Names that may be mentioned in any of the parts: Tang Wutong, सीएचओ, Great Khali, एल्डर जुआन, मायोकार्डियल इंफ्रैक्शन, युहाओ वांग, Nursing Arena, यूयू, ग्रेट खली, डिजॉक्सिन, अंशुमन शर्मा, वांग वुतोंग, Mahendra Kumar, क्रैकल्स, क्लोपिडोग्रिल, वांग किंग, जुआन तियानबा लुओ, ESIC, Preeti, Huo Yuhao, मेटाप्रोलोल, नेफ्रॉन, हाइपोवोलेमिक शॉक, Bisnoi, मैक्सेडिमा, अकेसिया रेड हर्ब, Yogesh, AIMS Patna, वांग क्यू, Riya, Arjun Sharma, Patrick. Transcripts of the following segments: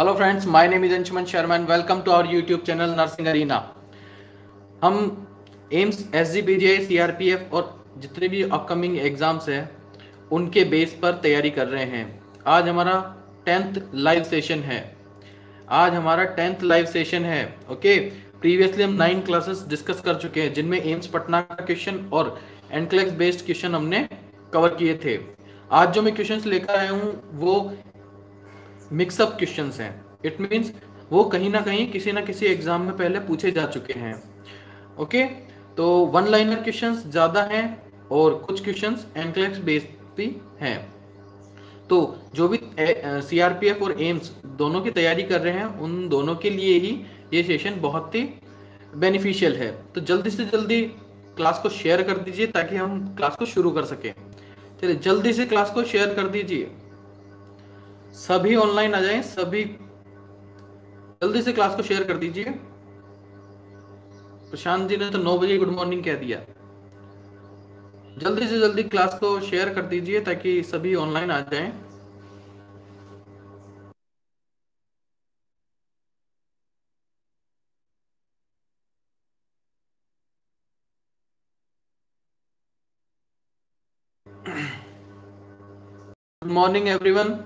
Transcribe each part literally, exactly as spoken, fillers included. Hello friends, my name is अंशुमन शर्मा and welcome to our YouTube channel nursing arena. हम AIIMS, SGPGI, CRPF और जितने भी upcoming exams हैं उनके बेस पर तैयारी कर रहे हैं। आज हमारा टेंथ लाइव सेशन है आज हमारा टेंथ लाइव सेशन है ओके। प्रीवियसली हम नाइन क्लासेस डिस्कस कर चुके हैं जिनमें एम्स पटना का क्वेश्चन और एनक्लेक्स बेस्ड क्वेश्चन हमने कवर किए थे। आज जो मैं क्वेश्चंस लेकर आया हूँ वो मिक्सअप क्वेश्चंस हैं। इट मींस वो कहीं ना कहीं किसी ना किसी एग्जाम में पहले पूछे जा चुके हैं ओके okay? तो वन लाइनर क्वेश्चंस ज़्यादा हैं और कुछ क्वेश्चंस एनक्लेक्स बेस्ड भी हैं। तो जो भी सीआरपीएफ और एम्स दोनों की तैयारी कर रहे हैं उन दोनों के लिए ही ये सेशन बहुत ही बेनिफिशियल है। तो जल्दी से जल्दी क्लास को शेयर कर दीजिए ताकि हम क्लास को शुरू कर सकें। चलिए जल्दी से क्लास को शेयर कर दीजिए, सभी ऑनलाइन आ जाएं, सभी जल्दी से क्लास को शेयर कर दीजिए। प्रशांत जी ने तो नौ बजे गुड मॉर्निंग कह दिया। जल्दी से जल्दी क्लास को शेयर कर दीजिए ताकि सभी ऑनलाइन आ जाएं। Good morning everyone,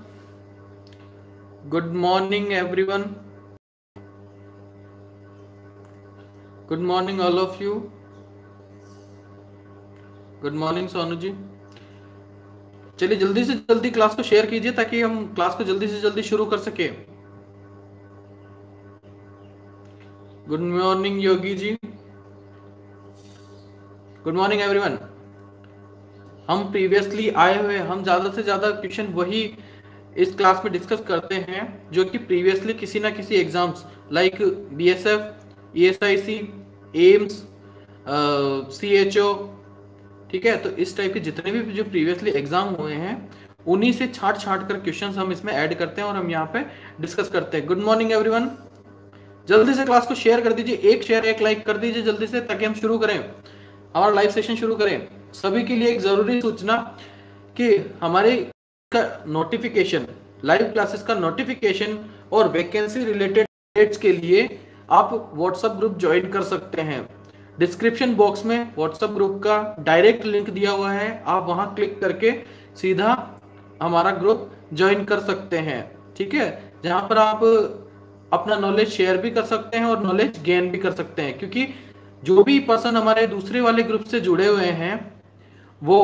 good morning everyone, good morning all of you, good morning Sonu ji. चलिए जल्दी से जल्दी क्लास को शेयर कीजिए ताकि हम क्लास को जल्दी से जल्दी शुरू कर सके। Good morning Yogi ji, good morning everyone. हम प्रीवियसली आए हुए हम ज्यादा से ज्यादा क्वेश्चन वही इस क्लास में डिस्कस करते हैं जो कि प्रीवियसली किसी ना किसी exams like BSF, ESIC, AIIMS, सीएचओ, ठीक है। तो इस टाइप के जितने भी जो प्रीवियसली एग्जाम हुए हैं उन्हीं से छाट छाट कर क्वेश्चंस हम इसमें ऐड करते हैं और हम यहाँ पे डिस्कस करते हैं। गुड मॉर्निंग एवरीवन, जल्दी से क्लास को शेयर कर दीजिए, एक शेयर एक लाइक कर दीजिए जल्दी से ताकि हम शुरू करें, हमारा लाइव सेशन शुरू करें। सभी के लिए एक जरूरी सूचना कि हमारे का नोटिफिकेशन, लाइव क्लासेस का नोटिफिकेशन और वैकेंसी रिलेटेड अपडेट्स के लिए आप व्हाट्सएप ग्रुप ज्वाइन कर सकते हैं। डिस्क्रिप्शन बॉक्स में व्हाट्सएप ग्रुप का डायरेक्ट लिंक दिया हुआ है, आप वहां क्लिक करके सीधा हमारा ग्रुप ज्वाइन कर सकते हैं, ठीक है। जहां पर आप अपना नॉलेज शेयर भी कर सकते हैं और नॉलेज गेन भी कर सकते हैं, क्योंकि जो भी पर्सन हमारे दूसरे वाले ग्रुप से जुड़े हुए हैं वो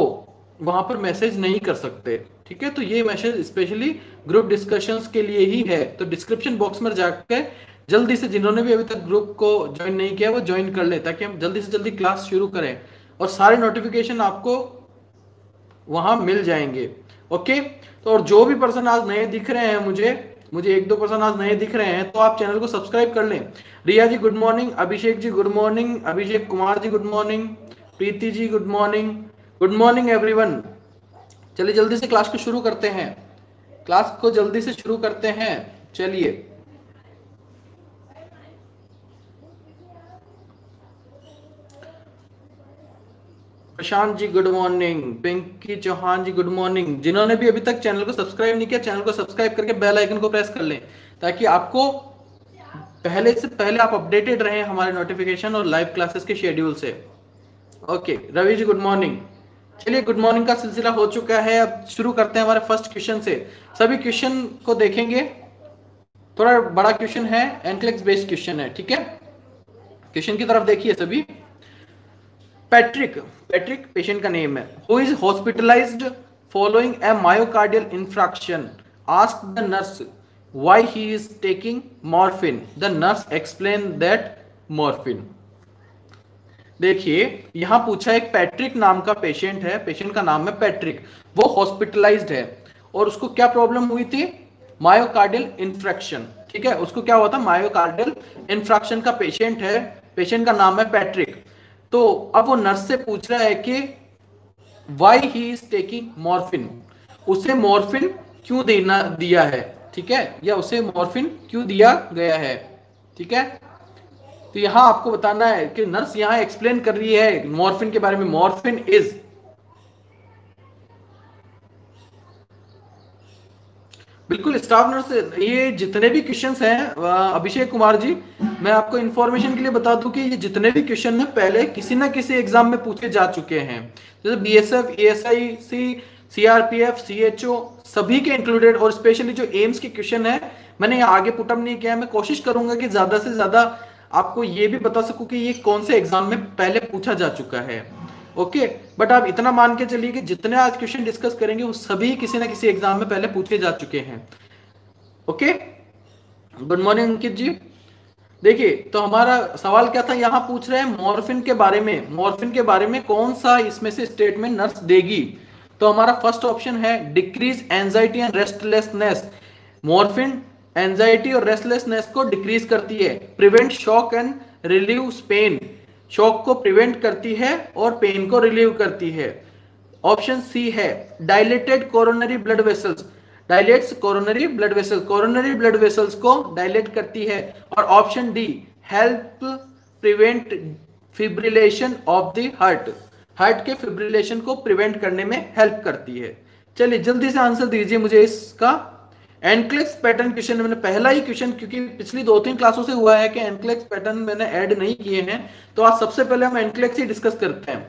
वहां पर मैसेज नहीं कर सकते, ठीक है। तो ये मैसेज स्पेशली ग्रुप डिस्कशंस के लिए ही है। तो डिस्क्रिप्शन बॉक्स में जाकर जल्दी से जिन्होंने भी अभी तक ग्रुप को ज्वाइन नहीं किया वो ज्वाइन कर ले ताकि हम जल्दी से जल्दी क्लास शुरू करें और सारे नोटिफिकेशन आपको वहां मिल जाएंगे ओके। तो और जो भी पर्सन आज नए दिख रहे हैं, मुझे मुझे एक दो पर्सन आज नए दिख रहे हैं, तो आप चैनल को सब्सक्राइब कर लें। Riya ji good morning, Abhishek ji good morning, Abhishek Kumar ji good morning, Preeti ji good morning, good morning everyone. चलिए जल्दी से क्लास को शुरू करते हैं, क्लास को जल्दी से शुरू करते हैं। चलिए Prashant ji good morning, Pinky Chauhan ji good morning. जिन्होंने भी अभी तक चैनल को सब्सक्राइब नहीं किया, चैनल को सब्सक्राइब करके बेल आइकन को प्रेस कर लें ताकि आपको पहले से पहले आप अपडेटेड रहें हमारे नोटिफिकेशन और लाइव क्लासेस के शेड्यूल से okay. Ravi ji good morning. चलिए गुड मॉर्निंग का सिलसिला हो चुका है, अब शुरू करते हैं हमारे फर्स्ट क्वेश्चन से। सभी क्वेश्चन को देखेंगे, थोड़ा बड़ा क्वेश्चन है, एनक्लेक्स बेस्ड क्वेश्चन है, ठीक है। क्वेश्चन की तरफ देखिए सभी। पैट्रिक, पैट्रिक पेशेंट का नेम है, who is hospitalized following a मायोकार्डियल इंफ्रैक्शन, ask the nurse why he is taking morphine, the nurse explain that morphine. देखिए यहाँ पूछा एक पैट्रिक नाम का पेशेंट है, पेशेंट का नाम है पैट्रिक, वो हॉस्पिटलाइज्ड है और उसको क्या प्रॉब्लम हुई थी, मायोकार्डियल इंफ्रैक्शन, ठीक है। उसको क्या हुआ था, मायोकार्डियल इंफ्रैक्शन का पेशेंट है, पेशेंट का नाम है पैट्रिक। तो अब वो नर्स से पूछ रहा है कि why he is taking morphine, उसे मॉर्फिन क्यों देना दिया है, ठीक है, या उसे मॉर्फिन क्यों दिया गया है, ठीक है। तो यहाँ आपको बताना है कि नर्स यहाँ एक्सप्लेन कर रही है मॉर्फिन के बारे में, मॉर्फिन इज बिल्कुल स्टाफ नर्स, ये जितने भी क्वेश्चंस हैं अभिषेक कुमार जी, मैं आपको इन्फॉर्मेशन के लिए बता दूं कि ये जितने भी क्वेश्चन हैं पहले किसी ना किसी एग्जाम में पूछे जा चुके हैं, जैसे बीएसएफ, एएसआईसी, सीआरपीएफ, सीएचओ सभी के इंक्लूडेड, और स्पेशली जो एम्स के क्वेश्चन है मैंने आगे पुटअप नहीं किया है। मैं कोशिश करूंगा कि ज्यादा से ज्यादा आपको ये भी बता सकूं कि ये कौन से एग्जाम में पहले पूछा जा चुका है। ओके okay, बट आप इतना मान के चलिए कि जितने आज क्वेश्चन डिस्कस करेंगे वो सभी किसी ना किसी एग्जाम में पहले पूछे जा चुके हैं। Okay, good morning Ankit ji. देखिए तो हमारा सवाल क्या था, यहाँ पूछ रहे हैं मॉर्फिन के बारे में, मॉर्फिन के बारे में कौन सा इसमें से स्टेटमेंट नर्स देगी। तो हमारा फर्स्ट ऑप्शन है decrease anxiety and restlessness, morphine anxiety और रेस्टलेसनेस को डिक्रीज करती है, prevent shock and relieve pain, shock को प्रिवेंट करती है और पेन को रिलीव करती है। ऑप्शन सी है dilated coronary blood vessels, dilates coronary blood vessels, coronary blood vessels को डायलेट करती है। और option D help prevent fibrillation of the heart, heart के फिब्रिलेशन को प्रिवेंट करने में हेल्प करती है। चलिए जल्दी से आंसर दीजिए मुझे इसका। एनक्लेक्स पैटर्न क्वेश्चन मैंने पहला ही क्वेश्चन, क्योंकि पिछली दो तीन क्लासों से हुआ है कि एनक्लेक्स पैटर्न मैंने ऐड नहीं किए हैं, तो आज सबसे पहले हम एनक्लेक्स ही डिस्कस करते हैं।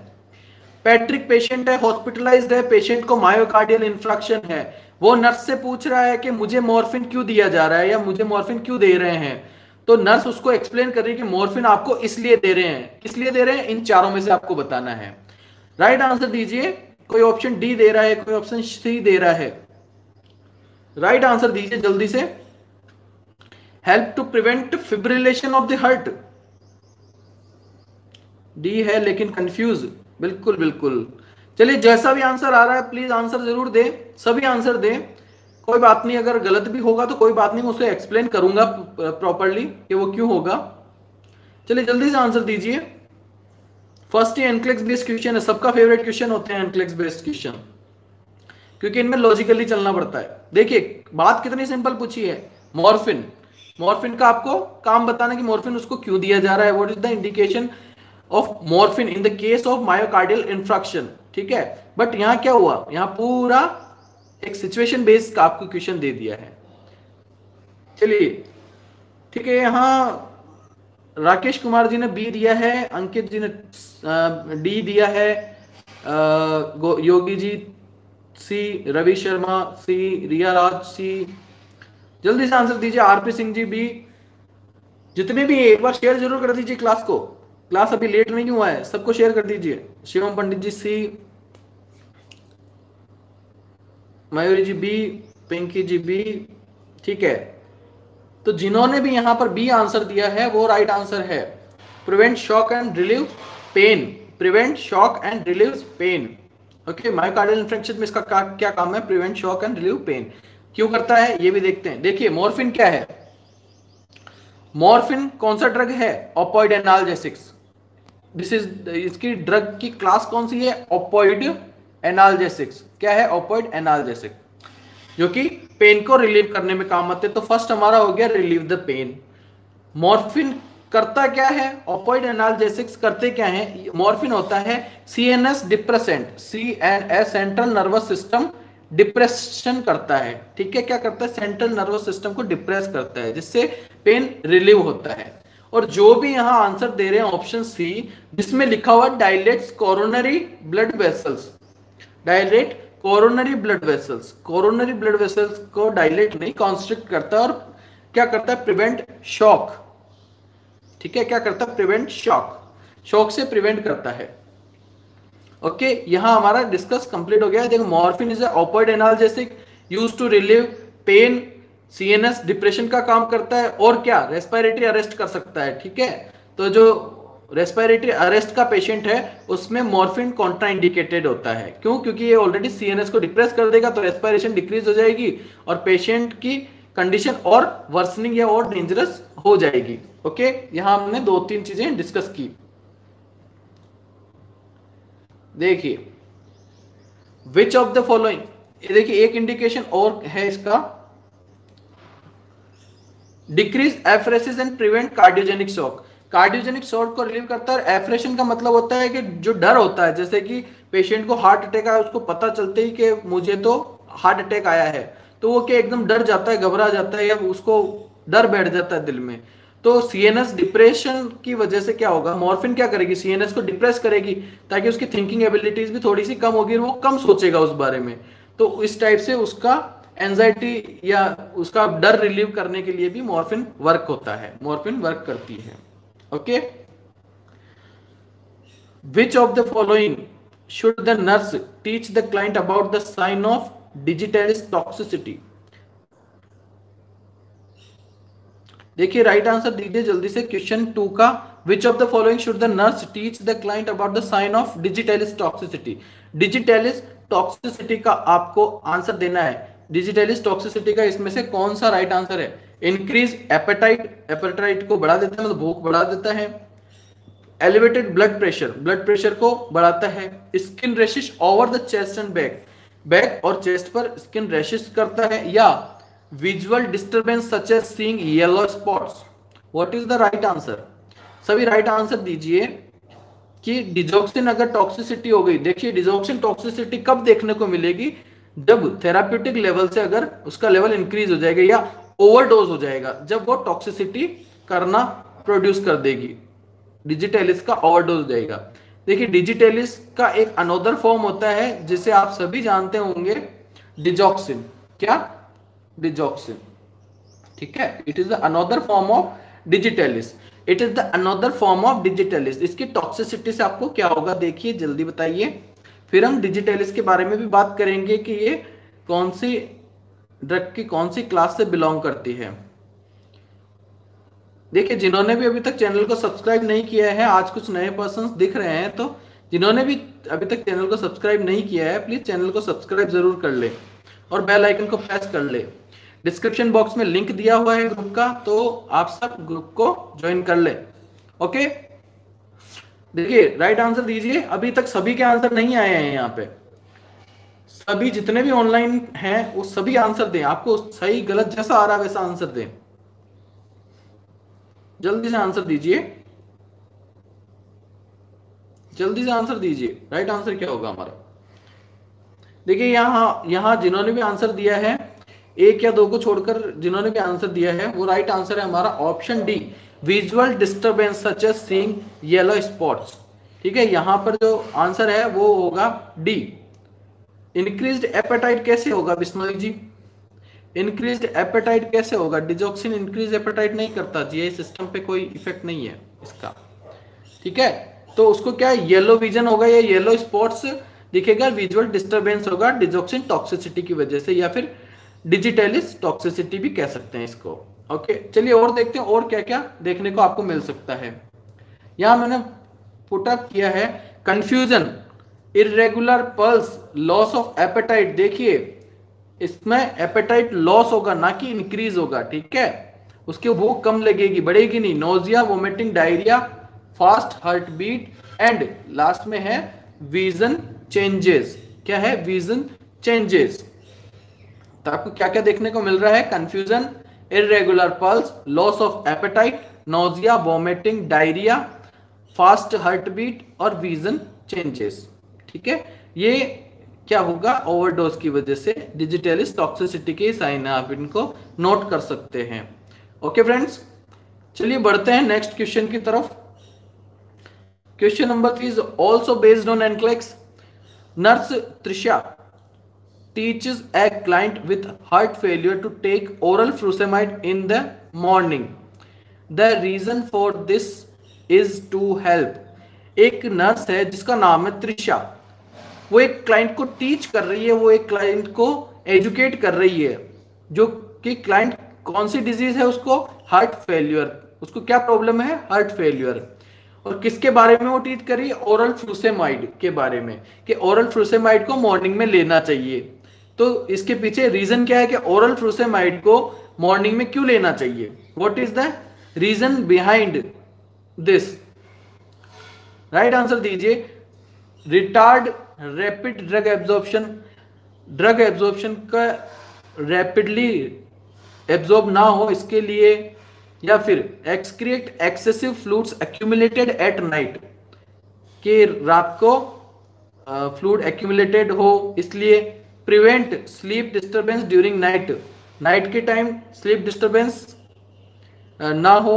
पैट्रिक पेशेंट है, हॉस्पिटलाइज्ड है, पेशेंट को मायोकार्डियल इंफ्रैक्शन है, वो नर्स से पूछ रहा है कि मुझे मॉर्फिन क्यों दिया जा रहा है या मुझे मॉर्फिन क्यों दे रहे हैं। तो नर्स उसको एक्सप्लेन कर रही है कि मॉर्फिन आपको इसलिए दे रहे हैं, किस लिए दे रहे हैं, इन चारों में से आपको बताना है। राइट आंसर दीजिए, कोई ऑप्शन डी दे रहा है, कोई ऑप्शन सी दे रहा है, राइट right आंसर दीजिए जल्दी से। Help to prevent fibrillation of the heart D है, लेकिन कंफ्यूज बिल्कुल बिल्कुल। चलिए जैसा भी आंसर आ रहा है प्लीज आंसर जरूर दे, सभी आंसर दे, कोई बात नहीं, अगर गलत भी होगा तो कोई बात नहीं, मैं उसे एक्सप्लेन करूंगा प्रॉपरली कि वो क्यों होगा। चलिए जल्दी से आंसर दीजिए। फर्स्ट ये एनक्लेक्स बेस्ड क्वेश्चन है, सबका फेवरेट क्वेश्चन होते हैं एनक्लेक्स बेस्ड क्वेश्चन, क्योंकि इनमें लॉजिकली चलना पड़ता है। देखिए बात कितनी सिंपल पूछी है, मॉर्फिन, मॉर्फिन का आपको काम बताना कि मॉर्फिन उसको क्यों दिया जा रहा है, what is the indication of morphine in the case of मायोकार्डियल इंफ्रैक्शन, ठीक है। बट यहाँ क्या हुआ, यहाँ पूरा एक सिचुएशन बेस्ड का आपको क्वेश्चन दे दिया है। चलिए ठीक है, यहाँ राकेश कुमार जी ने बी दिया है, अंकित जी ने डी दिया है, योगी जी सी, रवि शर्मा सी, रिया राज सी, जल्दी से आंसर दीजिए। RP Singh ji B. जितने भी एक बार शेयर जरूर कर दीजिए क्लास को, क्लास अभी लेट नहीं हुआ है, सबको शेयर कर दीजिए। Shivam Pandit ji C, Mayuri ji B, Pinky ji B, ठीक है। तो जिन्होंने भी यहाँ पर बी आंसर दिया है वो राइट आंसर है, prevent shock and relieve pain, prevent shock and relieve pain. Okay, मायोकार्डियल इंफ्रैक्शन में इसका का, क्या काम है, prevent shock and relieve pain, क्यों करता है ये भी देखते हैं। देखिए मॉर्फिन क्या है, मॉर्फिन कौन सा ड्रग है, ऑपॉइड एनाल्जेसिक्स, दिस इज इसकी ड्रग की क्लास कौन सी है, ऑपॉइड एनाल्जेसिक्स, क्या है ऑपॉइड एनाल्जेसिक, जो कि पेन को रिलीव करने में काम आते हैं। तो फर्स्ट हमारा हो गया रिलीव द पेन। मॉर्फिन करता क्या है, ऑपॉइड एनाल्जेसिक्स करते क्या है, मॉर्फिन होता है CNS depressant, CNS central nervous system depression करता है, ठीक है, क्या करता है सेंट्रल नर्वस सिस्टम को डिप्रेस करता है, जिससे पेन रिलीव होता है। और जो भी यहाँ आंसर दे रहे हैं ऑप्शन सी, जिसमें लिखा हुआ dilates coronary blood vessels, dilate coronary blood vessels, coronary blood vessels को डायलेट नहीं कॉन्स्ट्रिक्ट करता है, और क्या करता है प्रिवेंट शॉक, ठीक है, क्या करता है प्रिवेंट शॉक, शॉक से प्रिवेंट करता है। ओके, यहाँ हमारा डिस्कस कंप्लीट हो गया। देखो morphine is a opioid analgesic, used to relieve pain, CNS depression का काम करता है, और क्या रेस्पिरेटरी अरेस्ट कर सकता है, ठीक है। तो जो रेस्पिरेटरी अरेस्ट का पेशेंट है उसमें मॉर्फिन कॉन्ट्राइंडिकेटेड होता है, क्यों, क्योंकि ये ऑलरेडी सीएनएस को डिप्रेस कर देगा, तो रेस्पिरेशन डिक्रीज हो जाएगी और पेशेंट की कंडीशन और वर्सनिंग या और डेंजरस हो जाएगी। ओके, यहां हमने दो तीन चीजें डिस्कस की। देखिए विच ऑफ द फॉलोइंग, देखिए एक इंडिकेशन और है इसका, decrease apheresis and prevent cardiogenic shock, cardiogenic shock को रिलीव करता है। एफरेशन का मतलब होता है कि जो डर होता है, जैसे कि पेशेंट को हार्ट अटैक आया, उसको पता चलते ही कि मुझे तो हार्ट अटैक आया है, तो वो क्या एकदम डर जाता है, घबरा जाता है, या उसको डर बैठ जाता है दिल में। तो सीएनएस डिप्रेशन की वजह से क्या होगा, मॉर्फिन क्या करेगी, सीएनएस को डिप्रेस करेगी ताकि उसकी थिंकिंग एबिलिटीज भी थोड़ी सी कम होगी, वो कम सोचेगा उस बारे में। तो इस टाइप से उसका एंजाइटी या उसका डर रिलीव करने के लिए भी मॉर्फिन वर्क होता है, मॉर्फिन वर्क करती है। Okay, which of the following should the nurse teach the client about the sign of digitalis toxicity? देखिए राइट आंसर दीजिए जल्दी से क्वेश्चन टू का, which of the following should the nurse teach the client about the sign of digitalis toxicity? digitalis toxicity का आपको answer देना है, digitalis toxicity का इसमें से कौन सा राइट आंसर है? increase appetite, appetite को बढ़ा देता है, मतलब भूख बढ़ा देता है। Elevated blood pressure, blood pressure को बढ़ाता है। Skin rashes over the chest and back, back और चेस्ट पर स्किन रेशिश करता है। या visual disturbance such as seeing yellow spots. What is the right answer? सभी राइट आंसर दीजिए कि डिजॉक्सिन अगर टॉक्सिसिटी हो गई। देखिए डिजॉक्सिन टॉक्सिसिटी कब देखने को मिलेगी, जब थेराप्यूटिक लेवल से अगर उसका लेवल इंक्रीज हो जाएगा या ओवरडोज हो जाएगा, जब वो टॉक्सिसिटी करना प्रोड्यूस कर देगी, डिजिटेलिस का ओवरडोज जाएगा। देखिए डिजिटेलिस का एक अनोदर फॉर्म होता है जिसे आप सभी जानते होंगे, डिजॉक्सिन। क्या? डिजॉक्सिन, ठीक है। It is the another form of digitalis, it is the another form of digitalis. इसकी टॉक्सिसिटी से आपको क्या होगा देखिए जल्दी बताइए, फिर हम डिजिटेलिस के बारे में भी बात करेंगे कि ये कौन सी ड्रग की कौन सी क्लास से बिलोंग करती है। देखिए जिन्होंने भी अभी तक चैनल को सब्सक्राइब नहीं किया है, आज कुछ नए पर्संस दिख रहे हैं, तो जिन्होंने भी अभी तक चैनल को सब्सक्राइब नहीं किया है प्लीज चैनल को सब्सक्राइब जरूर कर ले और बेल आइकन को प्रेस कर ले। डिस्क्रिप्शन बॉक्स में लिंक दिया हुआ है ग्रुप का, तो आप सब ग्रुप को ज्वाइन कर ले। ओके, देखिए राइट आंसर दीजिए। अभी तक सभी के आंसर नहीं आए हैं, यहाँ पे सभी जितने भी ऑनलाइन हैं वो सभी आंसर दें, आपको सही गलत जैसा आ रहा है वैसा आंसर दें, जल्दी से आंसर दीजिए, जल्दी से आंसर दीजिए। राइट आंसर क्या होगा हमारा? देखिए यहाँ यहाँ जिन्होंने भी आंसर दिया है, एक या दो को छोड़कर जिन्होंने भी आंसर दिया है वो राइट आंसर है हमारा option D, visual disturbance such as seeing yellow spots. ठीक है, यहाँ पर जो आंसर है वो होगा डी। इंक्रीज्ड एपेटाइट कैसे होगा बिस्नोई जी? इंक्रीज्ड एपेटाइट कैसे होगा? डिजॉक्सिन इंक्रीज एपेटाइट नहीं करता, जीआई सिस्टम पे कोई इफेक्ट नहीं है इसका, ठीक है। तो उसको क्या येलो विजन होगा या येलो स्पॉट्स दिखेगा, विजुअल डिस्टरबेंस होगा डिजॉक्सिन टॉक्सिसिटी की वजह से, या फिर डिजिटेलिस टॉक्सिसिटी भी कह सकते हैं इसको। ओके चलिए और देखते हैं और क्या क्या देखने को आपको मिल सकता है। यहाँ मैंने पुटअप किया है confusion, irregular pulse, loss of appetite. देखिए इसमें एपेटाइट लॉस होगा ना कि इंक्रीज होगा, ठीक है। उसके वो कम लगेगी, बढ़ेगी नहीं। Nausea, vomiting, diarrhoea, fast heart beat and last में है विजन चेंजेस। क्या है? Vision changes. तो आपको क्या क्या देखने को मिल रहा है? Confusion, irregular pulse, loss of appetite, nausea, vomiting, diarrhoea, fast heart beat और विजन चेंजेस, ठीक है। ये क्या होगा? ओवरडोज की वजह से डिजिटलिस टॉक्सिसिटी के साइन है, आप इनको नोट कर सकते हैं। ओके फ्रेंड्स, चलिए बढ़ते हैं नेक्स्ट क्वेश्चन की तरफ। Question number three is also based on NCLEX. Nurse Trisha teaches a client with heart failure to take oral फ्रुसेमाइड in the morning. The reason for this is to help. एक nurse है जिसका नाम है त्रिशा, वो एक client को टीच कर रही है, वो एक क्लाइंट को एजुकेट कर रही है, जो कि क्लाइंट कौन सी डिजीज है उसको? Heart failure. उसको क्या प्रॉब्लम है? Heart failure. और किसके बारे में वो टीच कर रही है? ओरल फ्रुसेमाइड के बारे में, कि ओरल फ्रुसेमाइड को मॉर्निंग में लेना चाहिए। तो इसके पीछे रीजन क्या है कि ओरल फ्रुसेमाइड को मॉर्निंग में क्यों लेना चाहिए? What is the reason behind this? Right answer दीजिए। Retard rapid drug absorption, drug absorption का रैपिडली एब्जॉर्ब ना हो इसके लिए, या फिर excrete excessive fluids accumulated at night, कि रात को फ्लूइड एक्यूमुलेटेड हो इसलिए। Prevent sleep disturbance during night, night के टाइम स्लीप डिस्टर्बेंस ना हो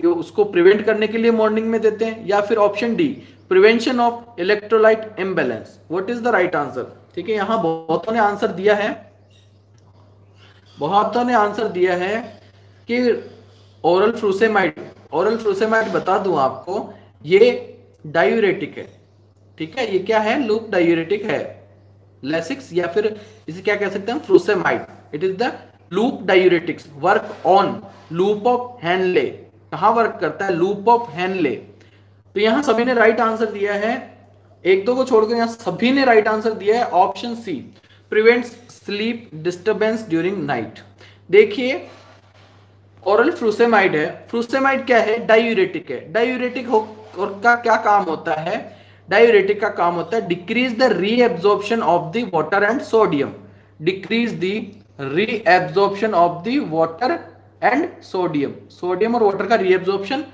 ये उसको प्रिवेंट करने के लिए मॉर्निंग में देते हैं। या फिर option D prevention of electrolyte imbalance, what is the right answer. ठीक है, यहाँ बहुतों ने आंसर दिया है, बहुतों ने आंसर दिया है कि ओरल फ्रूसेमाइड। ओरल फ्रूसेमाइड बता दूं आपको, ये डायूरेटिक है। ठीक है, ये क्या है, लूप डायूरेटिक है, लेसिक्स या फिर इसे क्या कह सकते हैं, frusemide. It is the loop diuretics, work on loop of Henle, कहाँ वर्क करता है, लूप ऑफ हैनले। तो यहाँ सभी ने राइट आंसर दिया है, एक दो को छोड़कर यहाँ सभी ने राइट आंसर दिया है option C, prevents sleep disturbance during night. देखिए ओरल फ्रूसेमाइड है, फ्रूसेमाइड क्या है, डायूरेटिक है। डायूरेटिक हो और का क्या काम होता है, डायूरेटिक का काम होता है decrease the reabsorption of the water and sodium, decrease the reabsorption of the water and sodium. Sodium और वाटर का रीएब्जॉर्प्शन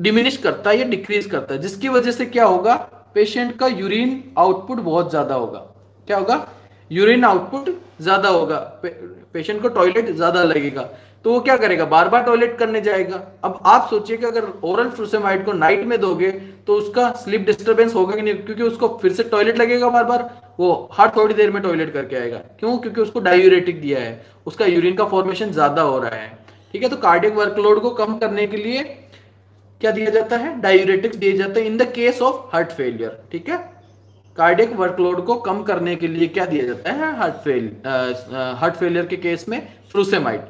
डिमिनिश करता है या डिक्रीज करता है, जिसकी वजह से क्या होगा, पेशेंट का यूरिन आउटपुट बहुत ज्यादा होगा। क्या होगा, यूरिन आउटपुट ज्यादा होगा, पे, पेशेंट को टॉयलेट ज्यादा लगेगा, तो वो क्या करेगा, बार बार टॉयलेट करने जाएगा। अब आप सोचिए कि अगर ओरल फ्रूसेमाइड को नाइट में दोगे तो उसका स्लीप डिस्टर्बेंस होगा कि नहीं, क्योंकि उसको फिर से टॉयलेट लगेगा बार बार, वो हर थोड़ी देर में टॉयलेट करके आएगा। क्यों, क्योंकि उसको डायूरेटिक दिया है, उसका यूरिन का फॉर्मेशन ज्यादा हो रहा है। ठीक है, तो कार्डियक वर्कलोड को कम करने के लिए क्या दिया जाता है, डायूरेटिक्स दिए जाते हैं in the case of heart failure. ठीक है, कार्डियक वर्कलोड को कम करने के लिए क्या दिया जाता है, हार्ट फेल हार्ट फेलियर के केस में फ्रूसेमाइड।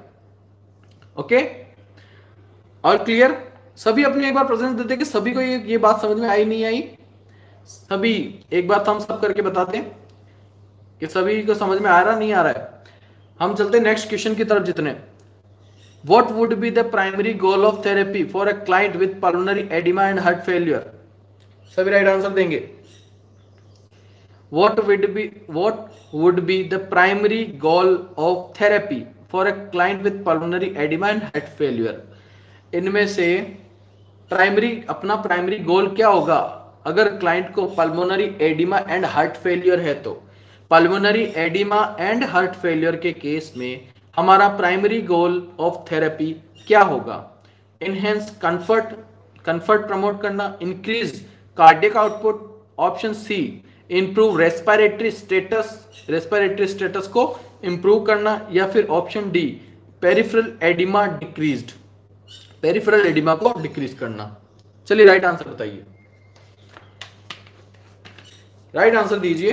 Okay okay? और क्लियर, सभी अपनी एक बार प्रेजेंस देते कि सभी को ये ये बात समझ में आई नहीं आई, सभी एक बार थम्स अप करके बताते हैं कि सभी को समझ में आ रहा नहीं आ रहा है। हम चलते नेक्स्ट क्वेश्चन की तरफ जितने। What would be the primary goal of therapy for a client with pulmonary oedema and heart failure, सभी राइट आंसर देंगे। What would be what would be the primary goal of therapy For a client with pulmonary edema and heart failure, इनमें से primary अपना primary goal क्या होगा, अगर client को pulmonary oedema and heart failure है तो pulmonary oedema and heart failure के केस में हमारा प्राइमरी गोल ऑफ थेरेपी क्या होगा। इनहेंस कंफर्ट, कंफर्ट प्रमोट करना, increase cardiac output option C, improve respiratory status, respiratory status को इंप्रूव करना, या फिर option D peripheral oedema decreased, peripheral oedema को डिक्रीज करना। चलिए राइट आंसर बताइए, राइट आंसर दीजिए,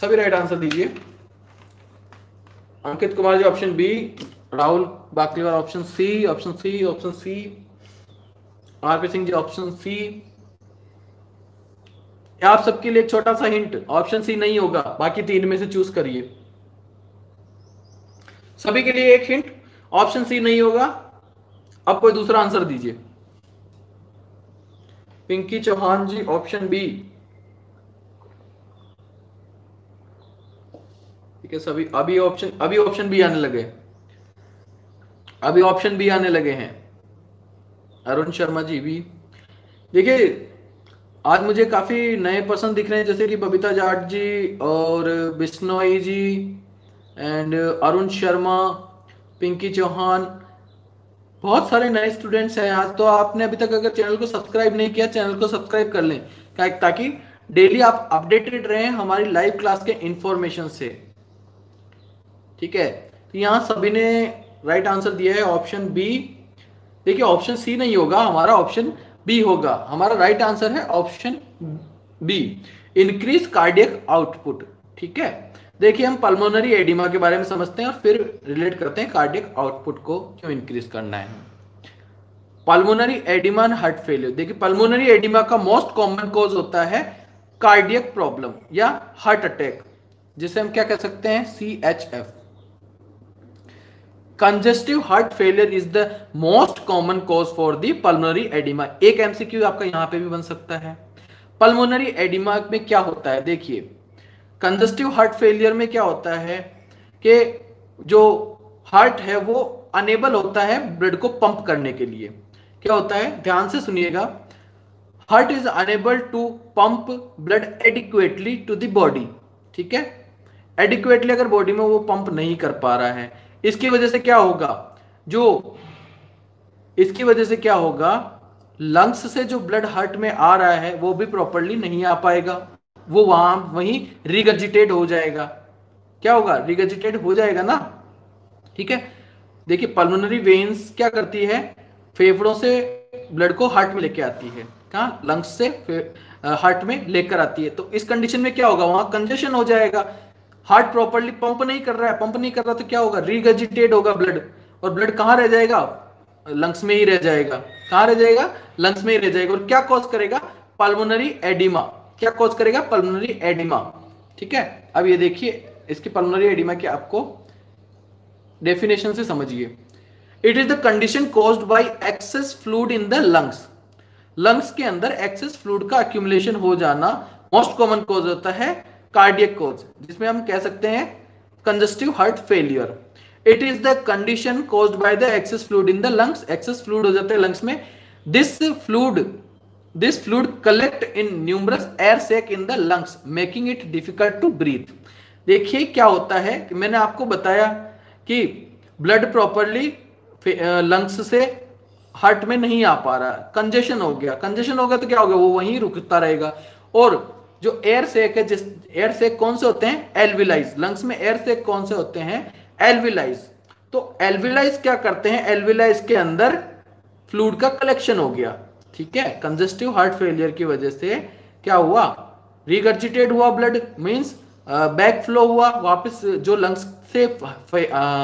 सभी राइट आंसर दीजिए। अंकित कुमार जी option B, Rahul Bakliwal option C, option C option C RP Singh ji option C. आप सबके लिए एक छोटा सा हिंट, ऑप्शन सी नहीं होगा, बाकी तीन में से चूज करिए। सभी के लिए एक हिंट, ऑप्शन सी नहीं होगा, अब कोई दूसरा आंसर दीजिए। पिंकी चौहान जी ऑप्शन बी, ठीक है सभी, अभी ऑप्शन अभी ऑप्शन बी आने लगे, अभी ऑप्शन बी आने लगे हैं। अरुण शर्मा जी भी, देखिए आज मुझे काफी नए पर्सन दिख रहे हैं, जैसे कि बबीता जाट जी और बिस्नोई जी एंड अरुण शर्मा, पिंकी चौहान, बहुत सारे नए स्टूडेंट्स हैं आज। तो आपने अभी तक अगर चैनल को सब्सक्राइब नहीं किया, चैनल को सब्सक्राइब कर लें ताकि डेली आप अपडेटेड रहें हमारी लाइव क्लास के इंफॉर्मेशन से। ठीक है, तो यहाँ सभी ने राइट आंसर दिया है ऑप्शन बी। देखिए ऑप्शन सी नहीं होगा, हमारा ऑप्शन बी होगा, हमारा राइट आंसर है option B, increase cardiac output. ठीक है, देखिए हम पल्मोनरी एडिमा के बारे में समझते हैं और फिर रिलेट करते हैं कार्डियक आउटपुट को क्यों इंक्रीज करना है। Pulmonary oedema and heart failure, देखिए पल्मोनरी एडिमा का मोस्ट कॉमन कॉज होता है कार्डियक प्रॉब्लम या हार्ट अटैक, जिसे हम क्या कह सकते हैं, C H F. Congestive heart failure is the most common cause for the pulmonary oedema. एक एमसीक्यू आपका यहाँ पे भी बन सकता है, पल्मोनरी एडिमा में क्या होता है। देखिए कंजेस्टिव हार्ट फेलियर में क्या होता है कि जो हार्ट है वो अनेबल होता है ब्लड को पंप करने के लिए। क्या होता है, ध्यान से सुनिएगा, heart is unable to pump blood adequately to the body, ठीक है, एडिक्वेटली अगर बॉडी में वो पंप नहीं कर पा रहा है, इसकी वजह से क्या होगा, जो इसकी वजह से क्या होगा, लंग्स से जो ब्लड हार्ट में आ रहा है वो भी प्रॉपर्ली नहीं आ पाएगा, वो वहां वहीं रिगर्जिटेट हो जाएगा, क्या होगा, रिगर्जिटेट हो जाएगा ना, ठीक है। देखिए पल्मोनरी वेन्स क्या करती है, फेफड़ों से ब्लड को हार्ट में लेके आती है, कहाँ, लंग्स से हार्ट में लेकर आती है, तो इस कंडीशन में क्या होगा, वहां कंजेशन हो जाएगा, हार्ट प्रॉपर्ली पंप नहीं कर रहा है, पंप नहीं कर रहा तो क्या होगा, रिगर्जिटेट होगा ब्लड, और ब्लड कहाँ रह जाएगा, लंग्स में ही रह जाएगा, कहाँ रह जाएगा, लंग्स में ही रह जाएगा, और क्या कॉज करेगा, पल्मोनरी एडिमा, क्या कॉज करेगा, पल्मोनरी एडिमा, ठीक है। अब ये देखिए इसकी पल्मोनरी एडिमा की आपको डेफिनेशन से समझिए, it is the condition caused by excess fluid in the lungs, lungs के अंदर एक्सेस फ्लूइड का एक्यूमुलेशन हो जाना मोस्ट कॉमन कॉज होता है कार्डियक कॉज, जिसमें हम कह सकते हैं congestive heart failure. It is the condition caused by the excess fluid in the lungs, excess fluid हो जाता है लंग्स में, this fluid this fluid collect in numerous air sac in the lungs making it difficult to breathe. देखिए क्या होता है कि मैंने आपको बताया कि ब्लड प्रॉपरली लंग्स से हार्ट में नहीं आ पा रहा, कंजेशन हो गया, कंजेशन होगा तो क्या होगा, वो वहीं रुकता रहेगा, और जो एयर सैक है, जिस एयर सैक कौन से होते हैं, एल्विलाइज, लंग्स में एयर सैक कौन से होते हैं, एल्विलाइज, तो एल्विलाइज क्या करते हैं, एल्विलाइज के अंदर फ्लूइड का कलेक्शन हो गया, ठीक है, कंजेस्टिव हार्ट फेलियर की वजह से क्या हुआ, रिगर्जिटेट हुआ ब्लड, मीन्स बैक फ्लो हुआ, वापस जो लंग्स से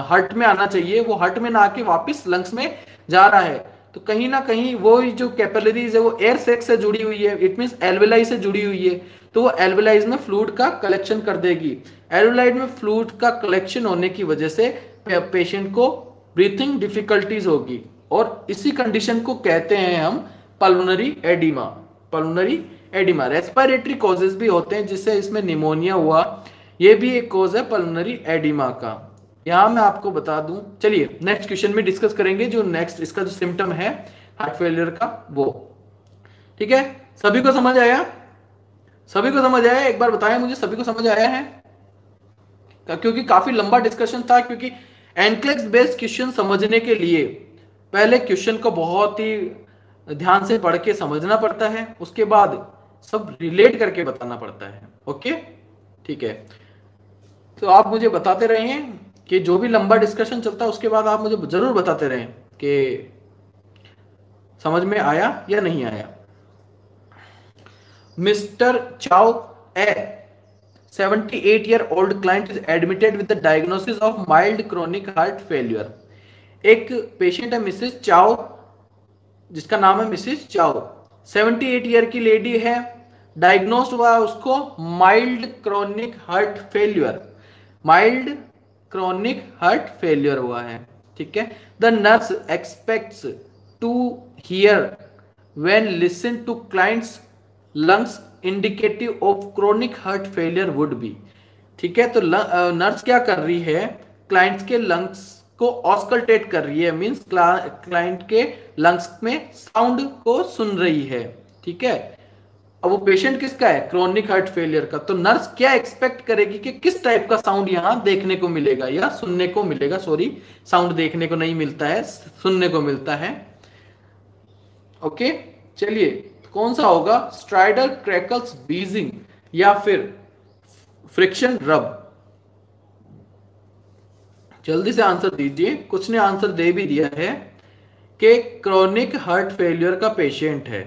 हार्ट में आना चाहिए वो हार्ट में ना आके वापस लंग्स में जा रहा है, तो कहीं ना कहीं वो जो कैपिलरीज है वो एयर सैक से जुड़ी हुई है, इट मींस एल्विलाई से जुड़ी हुई है, तो वो एल्विलाइज में फ्लूइड का कलेक्शन कर देगी, एल्विलाइज में फ्लूइड का कलेक्शन होने की वजह से पेशेंट को ब्रीथिंग डिफिकल्टीज होगी, और इसी कंडीशन को कहते हैं हम pulmonary oedema, pulmonary oedema. Respiratory causes भी होते हैं, जिससे इसमें निमोनिया हुआ, ये भी एक कॉज है पल्मोनरी एडिमा का, यहाँ मैं आपको बता दूं। चलिए नेक्स्ट क्वेश्चन में डिस्कस करेंगे जो नेक्स्ट इसका जो सिम्टम है हार्ट फेलियर का वो, ठीक है। सभी को समझ आया, सभी को समझ आया, एक बार बताएं मुझे सभी को समझ आया है, क्योंकि काफी लंबा डिस्कशन था, क्योंकि एनक्लेक्स बेस्ड क्वेश्चन समझने के लिए पहले क्वेश्चन को बहुत ही ध्यान से पढ़ के समझना पड़ता है, उसके बाद सब रिलेट करके बताना पड़ता है, ओके, ठीक है। तो आप मुझे बताते रहें कि जो भी लंबा डिस्कशन चलता है उसके बाद आप मुझे जरूर बताते रहें कि समझ में आया या नहीं आया। Mr Chao a seventy eight year old client is admitted with the diagnosis of mild chronic heart failure. एक पेशेंट है मिसेस चाओ, जिसका नाम है मिसेस चाओ, अठहत्तर ईयर की लेडी है, डायग्नोस्ड हुआ उसको mild chronic heart failure, mild chronic heart failure हुआ है, ठीक है। The nurse expects to hear when listen to client's lungs indicative of chronic heart failure would be, ठीक है। तो नर्स क्या कर रही है, क्लाइंट्स के लंग्स को ऑस्कल्टेट कर रही है, मींस क्लाइंट के लंग्स में साउंड को सुन रही है, ठीक है। अब वो पेशेंट किसका है, क्रॉनिक हार्ट फेलियर का, तो नर्स क्या एक्सपेक्ट करेगी कि किस टाइप का साउंड यहाँ देखने को मिलेगा या सुनने को मिलेगा, सॉरी साउंड देखने को नहीं मिलता है, सुनने को मिलता है, ओके। चलिए कौन सा होगा, स्ट्राइडल क्रैकल्स बीजिंग या फिर फ्रिक्शन रब। जल्दी से आंसर दीजिए, कुछ ने आंसर दे भी दिया है कि क्रॉनिक हार्ट फेलियर का पेशेंट है,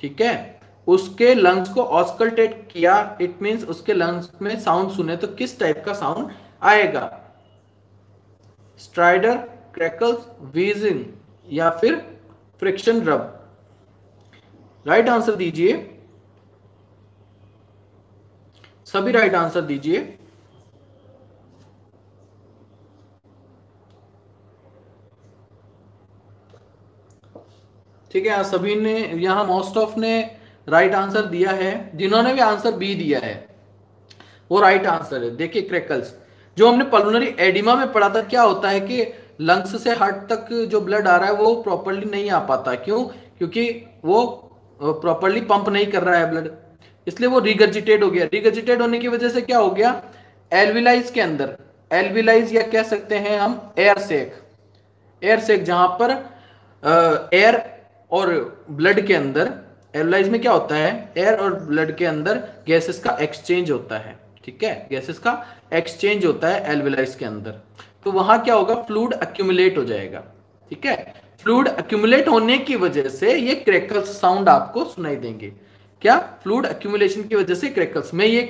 ठीक है, उसके लंग्स को ऑस्कल्टेट किया, इट मींस उसके लंग्स में साउंड सुने तो किस टाइप का साउंड आएगा, स्ट्राइडर क्रैकल्स व्हीजिंग या फिर फ्रिक्शन रब। राइट आंसर दीजिए, सभी राइट आंसर दीजिए। ठीक है, सभी ने यहाँ मोस्ट ऑफ ने राइट आंसर दिया है, जिन्होंने भी आंसर बी दिया है वो राइट आंसर है। देखिए क्रैकल्स जो हमने पल्मोनरी एडिमा में पढ़ा था, क्या होता है कि लंग्स से हार्ट तक जो ब्लड आ रहा है वो प्रॉपरली नहीं आ पाता, क्यों, क्योंकि वो प्रॉपरली पंप नहीं कर रहा है ब्लड, इसलिए वो रिगर्जिटेट हो गया। रिगर्जिटेट होने की वजह से क्या हो गया, एल्विलाइज के अंदर, एल्विलाइज या कह सकते हैं हम एयर सेक, एयर सेक जहां पर एयर और ब्लड के अंदर, एल्विलाइज में क्या होता है, एयर और ब्लड के अंदर गैसेस का एक्सचेंज होता है, ठीक है, गैसेस का एक्सचेंज होता है एल्विलाइज के अंदर। तो वहां क्या होगा, फ्लूइड अक्यूमुलेट हो जाएगा, ठीक है। फ्लूइड अक्यूमुलेट होने की वजह से ये क्रैकल्स साउंड आपको सुनाई देंगे। क्या, फ्लूइड अक्यूमुलेशन की वजह से क्रैकल्स। मैं ये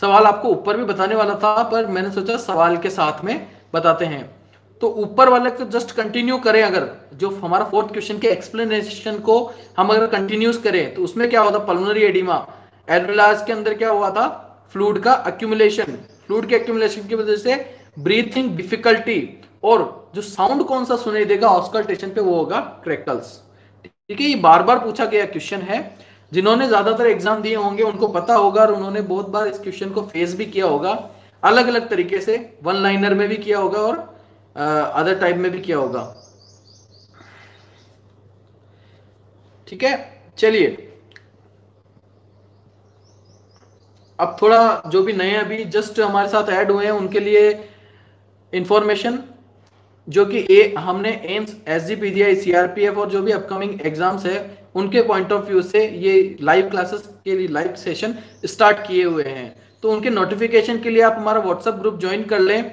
सवाल आपको ऊपर भी बताने वाला था, पर मैंने सोचा सवाल के साथ में बताते हैं। तो ऊपर वाले को जस्ट कंटिन्यू करें, अगर जो हमारा फोर्थ क्वेश्चन के एक्सप्लेनेशन को हम अगर कंटिन्यूस करें तो उसमें क्या होता, पल्मोनरी एडिमा, एल्विलाइज के अंदर क्या हुआ था, फ्लूइड का अक्यूमुलेशन, फ्लूइड के अक्यूमुलेशन की वजह से ब्रीथिंग डिफिकल्टी, और जो साउंड कौन सा सुनाई देगा ऑस्कल्टेशन पे, वो होगा क्रैकल्स, ठीक है। ये बार बार पूछा गया क्वेश्चन है, जिन्होंने ज्यादातर एग्जाम दिए होंगे उनको पता होगा, और उन्होंने बहुत बार इस क्वेश्चन को फेस भी किया होगा, अलग अलग तरीके से, वन लाइनर में भी किया होगा और अदर टाइप में भी किया होगा, ठीक है। चलिए अब थोड़ा जो भी नए अभी जस्ट हमारे साथ ऐड हुए हैं उनके लिए इंफॉर्मेशन, जो कि ए, हमने एम्स, एसजीपीजीआई, सीआरपीएफ और जो भी अपकमिंग एग्जाम्स है उनके पॉइंट ऑफ व्यू से ये लाइव क्लासेस के लिए लाइव सेशन स्टार्ट किए हुए हैं। तो उनके नोटिफिकेशन के लिए आप हमारा व्हाट्सएप ग्रुप ज्वाइन कर लें,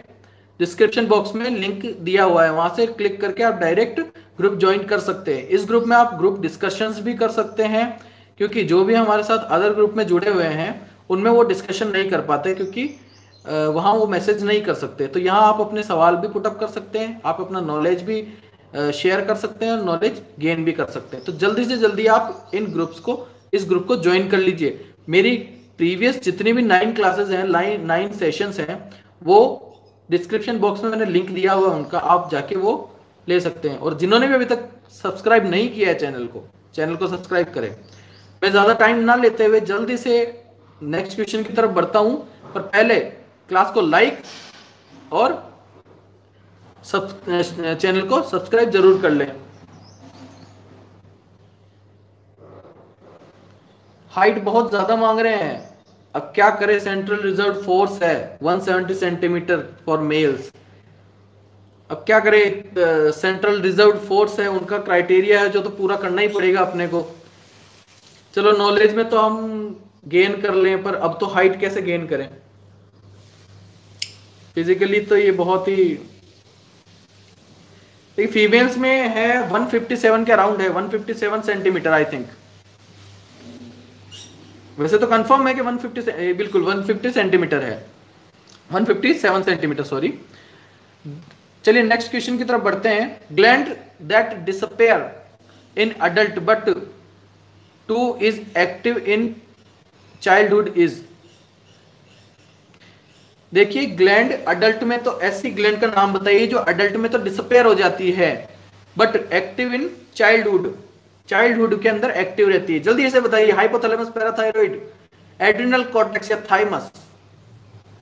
डिस्क्रिप्शन बॉक्स में लिंक दिया हुआ है, वहां से क्लिक करके आप डायरेक्ट ग्रुप ज्वाइन कर सकते हैं। इस ग्रुप में आप ग्रुप डिस्कशंस भी कर सकते हैं, क्योंकि जो भी हमारे साथ अदर ग्रुप में जुड़े हुए हैं उनमें वो डिस्कशन नहीं कर पाते, क्योंकि वहाँ वो मैसेज नहीं कर सकते। तो यहाँ आप अपने सवाल भी पुटअप कर सकते हैं, आप अपना नॉलेज भी शेयर कर सकते हैं और नॉलेज गेन भी कर सकते हैं। तो जल्दी से जल्दी आप इन ग्रुप्स को, इस ग्रुप को ज्वाइन कर लीजिए। मेरी प्रीवियस जितनी भी नाइन क्लासेज हैं, नाइन नाइन सेशंस हैं, वो डिस्क्रिप्शन बॉक्स में मैंने लिंक दिया हुआ है उनका, आप जाके वो ले सकते हैं। और जिन्होंने भी अभी तक सब्सक्राइब नहीं किया है चैनल को, चैनल को सब्सक्राइब करें। मैं ज़्यादा टाइम ना लेते हुए जल्दी से नेक्स्ट क्वेश्चन की तरफ बढ़ता हूं, पर पहले क्लास को लाइक और चैनल को सब्सक्राइब जरूर कर लें। हाइट बहुत ज्यादा मांग रहे हैं, अब क्या करें, सेंट्रल रिजर्व फोर्स है एक सौ सत्तर सेंटीमीटर फॉर मेल्स, अब क्या करें, सेंट्रल रिजर्व फोर्स है, उनका क्राइटेरिया है जो तो पूरा करना ही पड़ेगा अपने को। चलो नॉलेज में तो हम गेन कर लें, पर अब तो हाइट कैसे गेन करें, फिजिकली तो ये बहुत ही, एक फीमेल्स में है एक सौ सत्तावन के अराउंड है, एक सौ सत्तावन सेंटीमीटर आई थिंक, वैसे तो कंफर्म है कि एक सौ सत्तावन, बिल्कुल एक सौ पचास सेंटीमीटर है, एक सौ सत्तावन सेंटीमीटर सॉरी। चलिए नेक्स्ट क्वेश्चन की तरफ बढ़ते हैं। Gland that disappear in adult but too is active in childhood is. देखिए ग्लैंड अडल्ट में तो ऐसी ग्लैंड का नाम बताइए जो अडल्ट में तो डिसअपेयर हो जाती है but active in childhood, childhood के अंदर एक्टिव रहती है। जल्दी से बताइए, हाइपोथैलेमस, पैराथायराइड, एड्रिनल कॉर्टेक्स या थाइमस,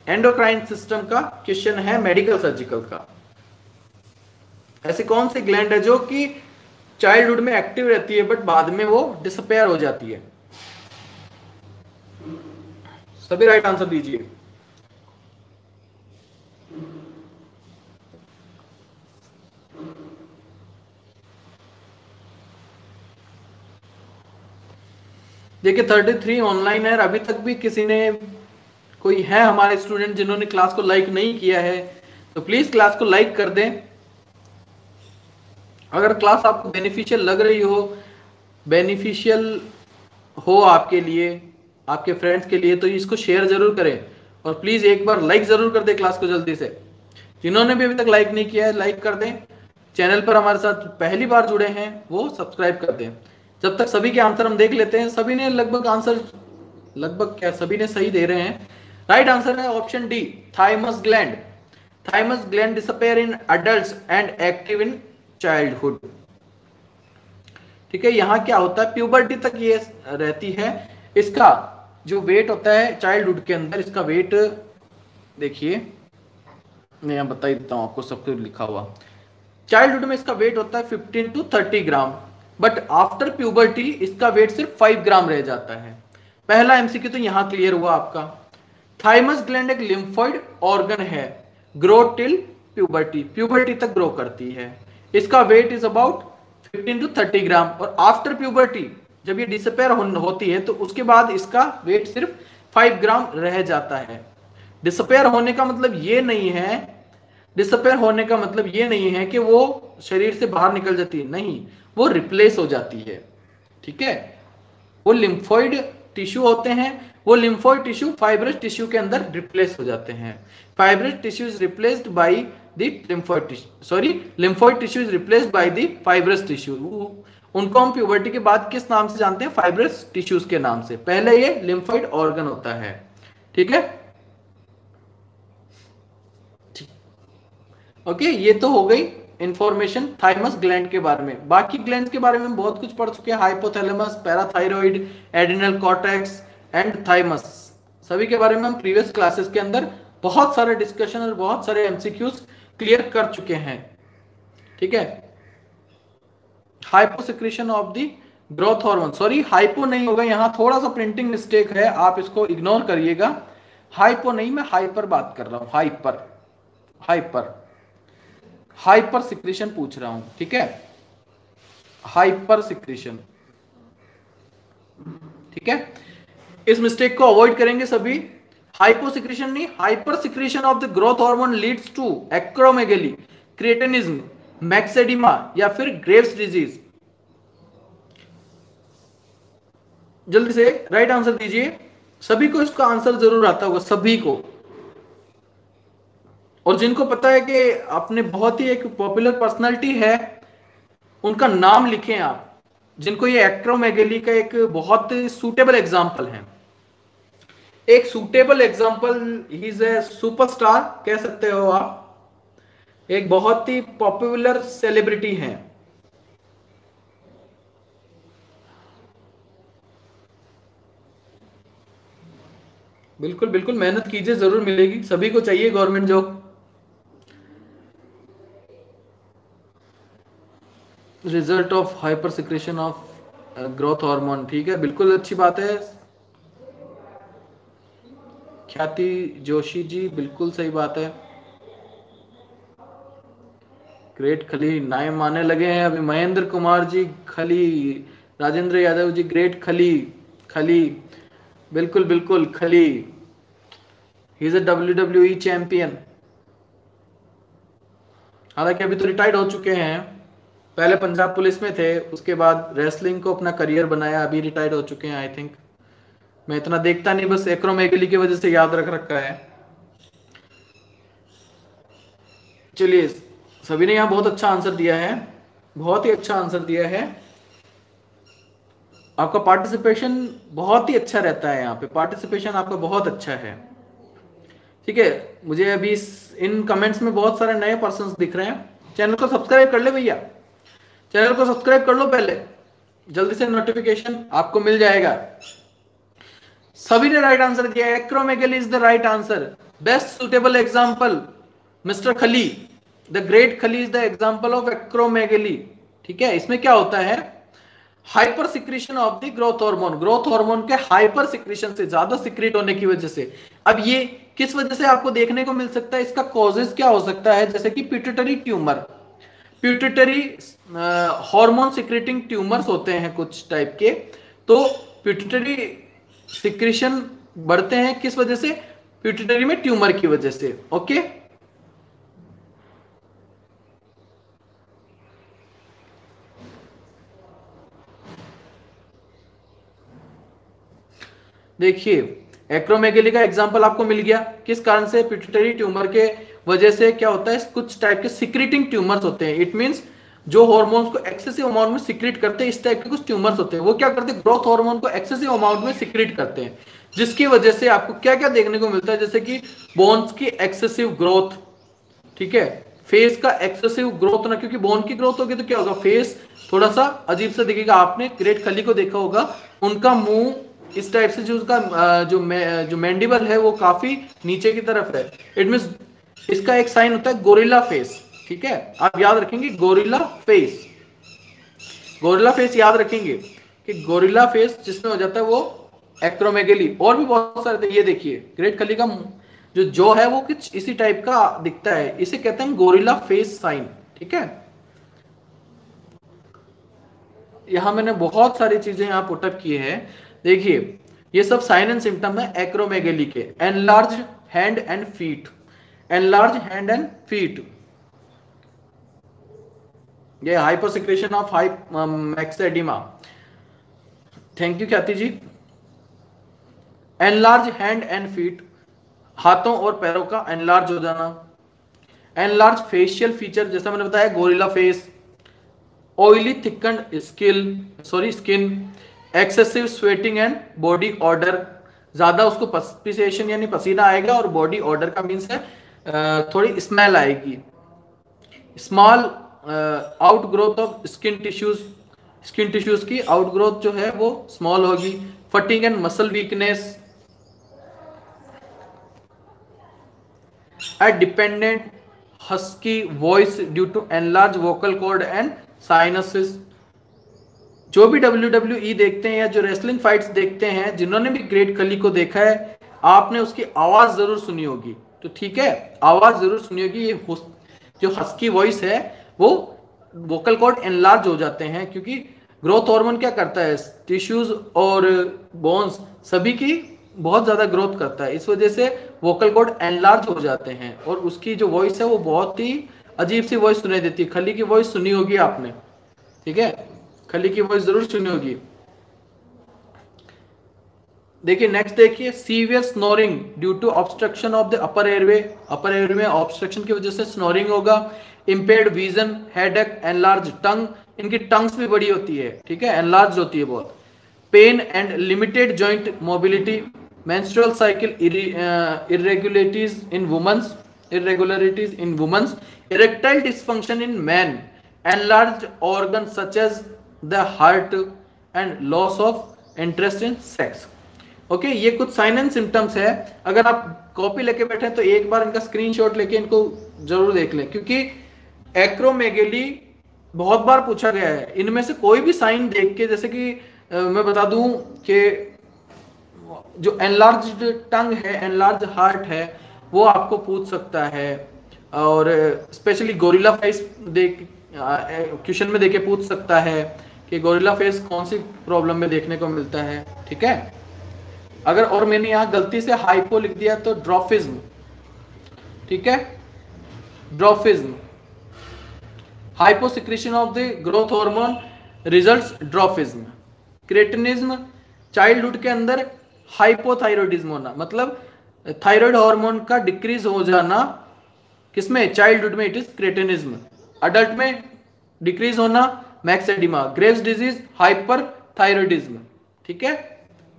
एंडोक्राइन सिस्टम का क्वेश्चन है, मेडिकल सर्जिकल का। ऐसी कौन सी ग्लैंड है जो कि चाइल्डहुड में एक्टिव रहती है बट बाद में वो डिसअपेयर हो जाती है? सभी राइट आंसर दीजिए। देखिए तैंतीस ऑनलाइन है, अभी तक भी किसी ने, कोई है हमारे स्टूडेंट जिन्होंने क्लास को लाइक नहीं किया है तो प्लीज क्लास को लाइक कर दें। अगर क्लास आपको बेनिफिशियल लग रही हो, बेनिफिशियल हो आपके लिए, आपके फ्रेंड्स के लिए, तो इसको शेयर जरूर करें और प्लीज एक बार लाइक जरूर कर दें क्लास को जल्दी से। जिन्होंने भी अभी तक लाइक नहीं किया है लाइक कर दें, चैनल पर हमारे साथ पहली बार जुड़े हैं वो सब्सक्राइब कर दें। जब तक सभी के आंसर हम देख लेते हैं, सभी ने लगभग आंसर, लगभग क्या सभी ने सही दे रहे हैं। राइट आंसर है option D, thymus gland. Thymus gland disappear in adults and active in childhood, ठीक है। यहाँ क्या होता है, प्यूबर्टी तक ये रहती है। इसका जो वेट होता है चाइल्डहुड के अंदर, इसका वेट देखिए मैं यहाँ बता देता हूँ आपको, सब कुछ लिखा हुआ। चाइल्डहुड में इसका वेट होता है fifteen to thirty gram, but after puberty इसका वेट सिर्फ फाइव ग्राम रह जाता है। पहला एमसीक्यू तो यहाँ क्लियर हुआ आपका। थाइमस ग्लैंड एक लिम्फॉइड ऑर्गन है, ग्रो टिल प्यूबर्टी, प्यूबर्टी तक ग्रो करती है। इसका weight is about fifteen to thirty gram और आफ्टर प्यूबर्टी जब ये डिसअपेयर होती है तो उसके बाद इसका वेट सिर्फ फाइव ग्राम रह जाता है। डिसअपेयर होने का मतलब ये नहीं है, डिसअपेयर होने का मतलब ये नहीं है कि वो शरीर से बाहर निकल जाती है, नहीं, वो रिप्लेस हो जाती है। ठीक है, वो लिम्फोइड टिश्यू होते हैं, वो लिम्फोइड टिश्यू फाइब्रस टिश्यू के अंदर रिप्लेस हो जाते हैं। Fibrous tissue is replaced by the lymphoid tissue, sorry lymphoid tissue is replaced by the fibrous tissue. उनको हम प्यूबर्टी के बाद किस नाम से जानते हैं? फाइब्रस टिश्यूज के नाम से। पहले ये लिम्फोइड ऑर्गन होता है। ठीक है, ओके okay, ये तो हो गई इंफॉर्मेशन थाइमस ग्लैंड के बारे में। बाकी ग्लैंड के बारे में बहुत कुछ पढ़ चुके हैं, hypothalamus, parathyroid, adrenal cortex and thymus, सभी के बारे में हम प्रीवियस क्लासेस के अंदर बहुत सारे डिस्कशन और बहुत सारे एमसीक्यूज क्लियर कर चुके हैं। ठीक है, hyposecretion of the growth hormone, sorry hypo नहीं होगा, यहाँ थोड़ा सा प्रिंटिंग मिस्टेक है, आप इसको इग्नोर करिएगा। हाइपो नहीं, मैं हाइपर बात कर रहा हूँ, हाइपर हाइपर हाइपर सिक्रीशन पूछ रहा हूं। ठीक है, हाइपर सिक्रीशन। ठीक है, इस मिस्टेक को अवॉइड करेंगे सभी। हाइपो सिक्रीशन नहीं, hyper secretion of the growth hormone leads to acromegaly, cretinism, मैक्सेडिमा या फिर ग्रेव्स डिजीज। जल्दी से राइट आंसर दीजिए, सभी को इसका आंसर जरूर आता होगा, सभी को। और जिनको पता है कि आपने बहुत ही एक पॉपुलर पर्सनालिटी है, उनका नाम लिखें आप, जिनको ये एक्रोमेगेली का एक बहुत सूटेबल एग्जाम्पल है, एक suitable example, he is a superstar कह सकते हो आप, एक बहुत ही पॉपुलर सेलिब्रिटी है। बिल्कुल बिल्कुल मेहनत कीजिए, जरूर मिलेगी, सभी को चाहिए government job. Result of hyper secretion of growth hormone, ठीक है, बिल्कुल अच्छी बात है ख्याति जोशी जी, बिल्कुल सही बात है। ग्रेट खली नाय माने लगे हैं अभी, महेंद्र कुमार जी खली, राजेंद्र यादव जी ग्रेट खली, खली बिल्कुल बिल्कुल Khali, he is a W W E champion, हालांकि अभी तो रिटायर्ड हो चुके हैं, पहले पंजाब पुलिस में थे, उसके बाद रेसलिंग को अपना करियर बनाया, अभी रिटायर्ड हो चुके हैं आई थिंक। मैं इतना देखता नहीं, बस एक्रोमेगली की वजह से याद रख रखा है। चलिए, सभी ने यहाँ बहुत अच्छा आंसर दिया है, बहुत ही अच्छा आंसर दिया है, आपका पार्टिसिपेशन बहुत ही अच्छा रहता है, यहाँ पे पार्टिसिपेशन आपका बहुत अच्छा है। ठीक है, मुझे अभी इन कमेंट्स में बहुत सारे नए पर्संस दिख रहे हैं। चैनल को सब्सक्राइब कर ले भैया, चैनल को सब्सक्राइब कर लो पहले, जल्दी से नोटिफिकेशन आपको मिल जाएगा। सभी ने राइट आंसर दिया, acromegaly is the right answer, best suitable example, mister Khali, the ग्रेट खली is the example of acromegaly. ठीक है, इसमें क्या होता है, hyper secretion of the growth hormone, growth hormone के हाइपर सिक्रीशन से, ज्यादा सिक्रीट होने की वजह से। अब ये किस वजह से आपको देखने को मिल सकता है, इसका कॉजेस क्या हो सकता है, जैसे कि pituitary tumour, pituitary hormone secreting tumours होते हैं कुछ टाइप के, तो पिट्यूटरी सिक्रेशन बढ़ते हैं किस वजह से, पिट्यूटरी में ट्यूमर की वजह से। ओके, देखिए एक्रोमेगेली का एग्जांपल आपको मिल गया, किस कारण से, पिट्यूटरी ट्यूमर के वजह से क्या होता है, कुछ टाइप के सिक्रीटिंग ट्यूमर्स होते हैं। इट मींस जो हार्मोन्स को एक्सेसिव अमाउंट में सिक्रीट करते हैं, इस टाइप के कुछ ट्यूमर्स होते हैं, वो क्या करते हैं, ग्रोथ हार्मोन को एक्सेसिव अमाउंट में सिक्रीट करते हैं, जिसकी वजह से आपको क्या क्या देखने को मिलता है, जैसे कि बोन्स की एक्सेसिव ग्रोथ। ठीक है, फेस का एक्सेसिव ग्रोथ ना, क्योंकि बोन की ग्रोथ होगी तो क्या होगा, फेस थोड़ा सा अजीब सा दिखेगा। आपने ग्रेट खली को देखा होगा, उनका मुंह इस टाइप से, जो उसका जो जो मैंडिबल है वो काफी नीचे की तरफ है। इट मीन्स इसका एक साइन होता है गोरिल्ला फेस। ठीक है, आप याद रखेंगे गोरिल्ला फेस। गोरिल्ला फेस याद रखेंगे कि गोरिल्ला फेस जिसमें हो जाता है वो एक्रोमेगेली, और भी बहुत सारे थे। ये देखिए ग्रेट खली का जो जो है वो कुछ इसी टाइप का दिखता है, इसे कहते हैं गोरिल्ला फेस साइन। ठीक है, यहां मैंने बहुत सारी चीजें यहाँ पुटअप की है। देखिए ये सब साइन एंड सिम्टम है एक्रोमेगेली के। Enlarged hand and feet, enlarged hand and feet, ये hyposecretion of high मैक्सेडिमा। Thank you Khyati ji. Enlarge hand and feet, हाथों और पैरों का एनलार्ज हो जाना। एनलार्ज फेशियल फीचर, जैसा मैंने बताया gorilla face. Oily thickened skin, sorry skin. Excessive sweating and body odour, ज्यादा उसको पसीनेशन यानी पसीना आएगा, और बॉडी ऑर्डर का मीन्स है थोड़ी स्मेल आएगी। Small out growth of skin tissues, skin tissues की आउट ग्रोथ जो है वो स्मॉल होगी। Fatigue and muscle weakness. A dependent husky voice due to enlarge vocal cord and sinuses. जो भी डब्ल्यू डब्ल्यू ई देखते हैं या जो रेसलिंग फाइट्स देखते हैं, जिन्होंने भी ग्रेट खली को देखा है, आपने उसकी आवाज जरूर सुनी होगी। तो ठीक है, आवाज जरूर सुनी होगी। ये जो हस्की वॉइस है वो वोकल कॉर्ड एनलार्ज हो जाते हैं, क्योंकि ग्रोथ हार्मोन क्या करता है, टिश्यूज और बोन्स सभी की बहुत ज्यादा ग्रोथ करता है। इस वजह से वोकल कॉर्ड एनलार्ज हो जाते हैं, और उसकी जो वॉइस है वो बहुत ही अजीब सी वॉइस सुनाई देती है। खली की वॉइस सुनी होगी आपने, ठीक है, खली की वॉइस जरूर सुनी होगी। देखिए नेक्स्ट, देखिए severe snoring due to obstruction of the upper airway. Upper airway में ऑब्स्ट्रक्शन की वजह से स्नोरिंग होगा। Impaired vision, headache, enlarge tongue, इनकी टंग्स भी बड़ी होती है, ठीक है, एनलार्ज होती है बहुत। Pain and limited joint mobility. Menstrual cycle irregularities in womens, irregularities in womens. Erectile dysfunction in man. Enlarge organ such as the heart and loss of interest in sex. Okay okay, ये कुछ sign and symptoms है। अगर आप copy लेके बैठे हैं तो एक बार इनका स्क्रीनशॉट लेके इनको जरूर देख लें, क्योंकि एक्रोमेगेली बहुत बार पूछा गया है। इनमें से कोई भी साइन देख के, जैसे कि आ, मैं बता दूं कि जो एनलार्ज्ड टंग है, एनलार्ज हार्ट है, वो आपको पूछ सकता है, और स्पेशली गोरिल्ला फेस देख क्वेश्चन में देके पूछ सकता है कि गोरिल्ला फेस कौन सी प्रॉब्लम में देखने को मिलता है। ठीक है, अगर और मैंने यहाँ गलती से हाइपो लिख दिया तो ड्रॉफिज्म, ठीक है, dwarfism. Hyposecretion of the growth hormone results dwarfism. Cretinism, childhood के अंदर हाइपोथायरॉयडिज्म होना, मतलब थायराइड हार्मोन का डिक्रीज हो जाना। किसमें? चाइल्डहुड में इट इज क्रेटिनिज्म, अडल्ट में डिक्रीज होना मैक्सेडिमा। Graves disease, hyperthyroidism, ठीक है,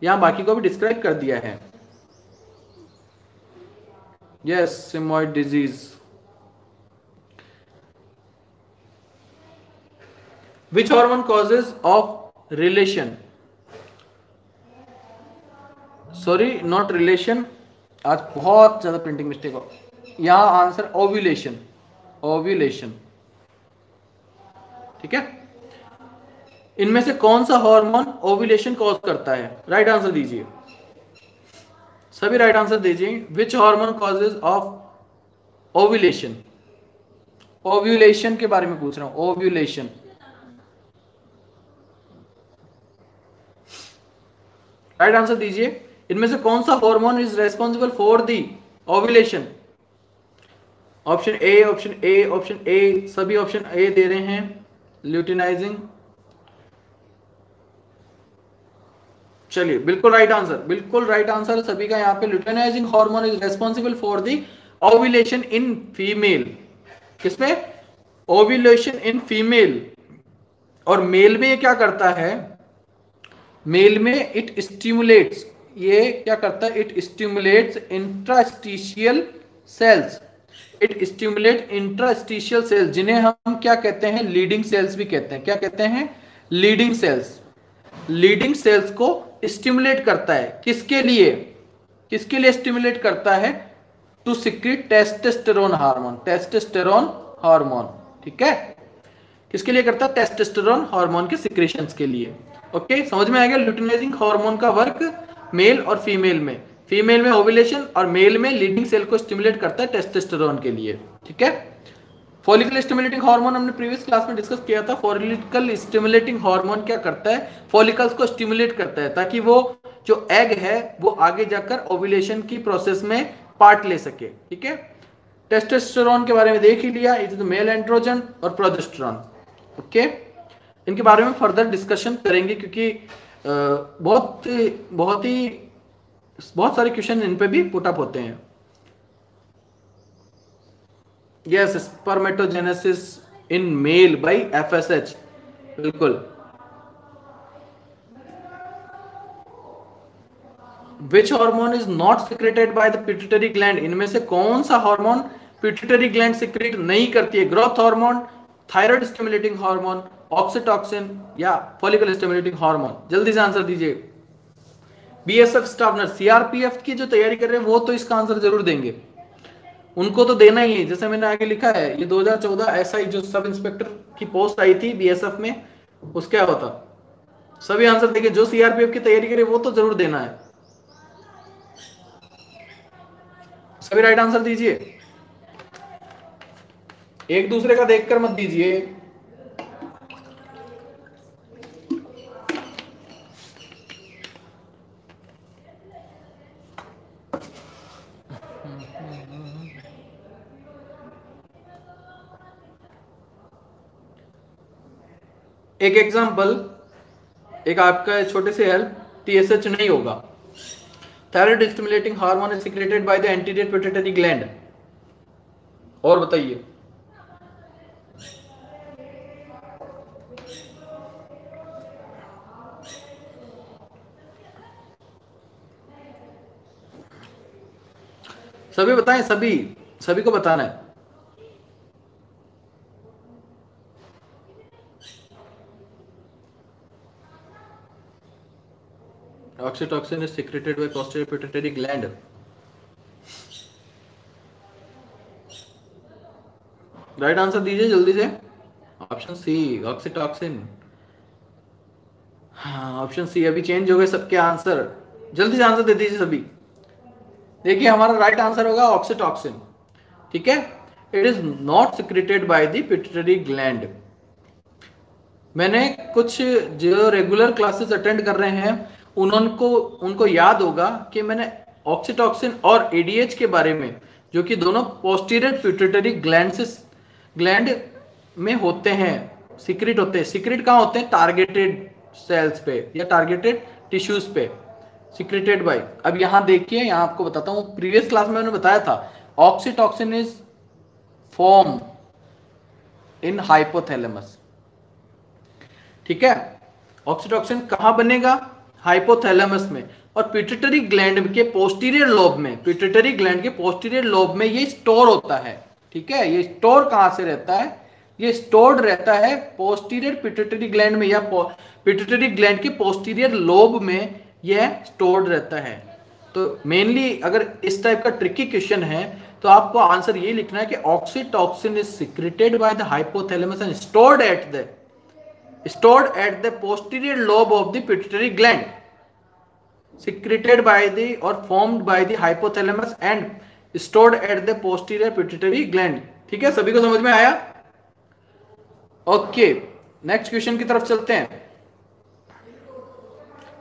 यहाँ बाकी को भी डिस्क्राइब कर दिया है। Yes, Simmonds disease. Which hormone causes of relation, sorry not relation, आज बहुत ज्यादा प्रिंटिंग मिस्टेक हो। यहाँ आंसर ओव्यूलेशन, ओव्यूलेशन, ठीक है। इनमें से कौन सा हार्मोन ओव्यूलेशन कॉज करता है? राइट आंसर दीजिए, सभी राइट आंसर दीजिए। Which hormone causes of ovulation, ovulation के बारे में पूछ रहा हूं, ओव्यूलेशन। राइट आंसर दीजिए, इनमें से कौन सा hormone is responsible for the ovulation? Option A, option A, option A, सभी ऑप्शन ए दे रहे हैं। ल्यूटिनाइजिंग, चलिए बिल्कुल राइट आंसर, बिल्कुल राइट आंसर सभी का यहाँ पे। Luteinising hormone is responsible for the ovulation in female. किसमें? Ovulation in female. और मेल में ये क्या करता है? मेल में इट स्टिमुलेट्स, ये क्या करता है, it stimulates interstitial cells, it stimulate interstitial cells, जिन्हें हम क्या कहते हैं, लीडिंग सेल्स भी कहते हैं। क्या कहते हैं? Leydig cells. लीडिंग सेल्स को स्टिमुलेट करता है, किसके लिए, किसके लिए स्टिमुलेट करता है? To secrete testosterone hormone, testosterone hormone, ठीक है। किसके लिए करता है? टेस्टोस्टेरोन हार्मोन के सिक्रेशंस के लिए। ओके, समझ में आएगा। ल्यूटिनाइजिंग हार्मोन का वर्क मेल और फीमेल में, फीमेल में ओव्यूलेशन और मेल में लीडिंग सेल को स्टिमुलेट करता है टेस्टोस्टेरोन के लिए। ठीक है, फॉलिकल स्टिमुलेटिंग हार्मोन हमने प्रीवियस क्लास में डिस्कस किया था। फॉलिकल स्टिमुलेटिंग हार्मोन क्या करता है? फॉलिकल्स को स्टिमुलेट करता है ताकि वो जो एग है वो आगे जाकर ओव्यूलेशन की प्रोसेस में पार्ट ले सके। ठीक है, टेस्टोस्टेरोन के बारे में देख ही लिया, इट इज मेल एंड्रोजन और प्रोजेस्टेरोन। ओके, इनके बारे में फर्दर डिस्कशन करेंगे क्योंकि बहुत बहुत ही बहुत सारे क्वेश्चन इन पे भी पुट अप होते हैं। Yes, spermatogenesis in male by FSH, बिल्कुल। Which hormone is not secreted by the pituitary gland? इनमें से कौन सा हार्मोन पिट्यूटरी ग्लैंड सिक्रेट नहीं करती है? Growth hormone, thyroid stimulating hormone, oxytocin या फॉलिकल स्टिमुलेटिंग हार्मोन? जल्दी से आंसर दीजिए। बीएसएफ स्टाफ नर्स, सीआरपीएफ की जो तैयारी कर रहे हैं वो तो इसका आंसर जरूर देंगे, उनको तो देना ही है। जैसे मैंने आगे लिखा है, ये दो हज़ार चौदह एसआई जो सब इंस्पेक्टर की पोस्ट आई थी बीएसएफ में, उसका होता सभी आंसर देंगे। जो सीआरपीएफ की तैयारी करे वो तो जरूर देना है। सभी राइट आंसर दीजिए, एक दूसरे का देखकर मत दीजिए। एक एग्जांपल, एक आपका छोटे से हेल्प, टीएसएच नहीं होगा। Thyroid stimulating hormone is secreted by the anterior pituitary gland. और बताइए, सभी बताएं, सभी सभी को बताना है। Oxytocin is secreted by posterior pituitary gland. Right answer दीजिए जल्दी से, ऑप्शन सी, ऑक्सीटॉक्सिन। हाँ, ऑप्शन सी अभी चेंज हो गए सबके आंसर। जल्दी से आंसर दे दीजिए सभी। देखिए, हमारा राइट आंसर होगा ऑक्सीटॉक्सिन। ठीक है, it is not secreted by the pituitary gland. मैंने कुछ जो रेगुलर क्लासेस अटेंड कर रहे हैं उनको उनको याद होगा कि मैंने ऑक्सीटॉक्सिन और एडीएच के बारे में, जो कि दोनों पोस्टीरियर पिट्यूटरी ग्लैंड से ग्लैंड में होते हैं, सिक्रेट होते हैं। सिक्रेट कहाँ होते हैं? टारगेटेड सेल्स पे या टारगेटेड टिश्यूज पे सिक्रेटेड बाय। अब यहाँ देखिए, यहाँ आपको बताता हूँ, प्रीवियस क्लास में मैंने बताया था oxytocin is form in hypothalamus. ठीक है, ऑक्सीटॉक्सिन कहाँ बनेगा? हाइपोथैलेमस में। और पिट्यूटरी ग्लैंड के पोस्टीरियर लोब में, पिट्यूटरी ग्लैंड के पोस्टीरियर लोब में ये स्टोर होता है। ठीक है, ये स्टोर कहाँ से रहता है? ये स्टोर्ड रहता है पोस्टीरियर पिट्यूटरी ग्लैंड में या पिट्यूटरी ग्लैंड के पोस्टीरियर लोब में यह स्टोर्ड रहता है। तो मेनली अगर इस टाइप का ट्रिकी क्वेश्चन है तो आपको आंसर ये लिखना है कि oxytocin is secreted by the hypothalamus and stored at the stored at the posterior lobe of the pituitary gland, secreted by the or formed by the hypothalamus and stored at the posterior pituitary gland। ठीक है, सभी को समझ में आया? Okay, next question की तरफ चलते हैं।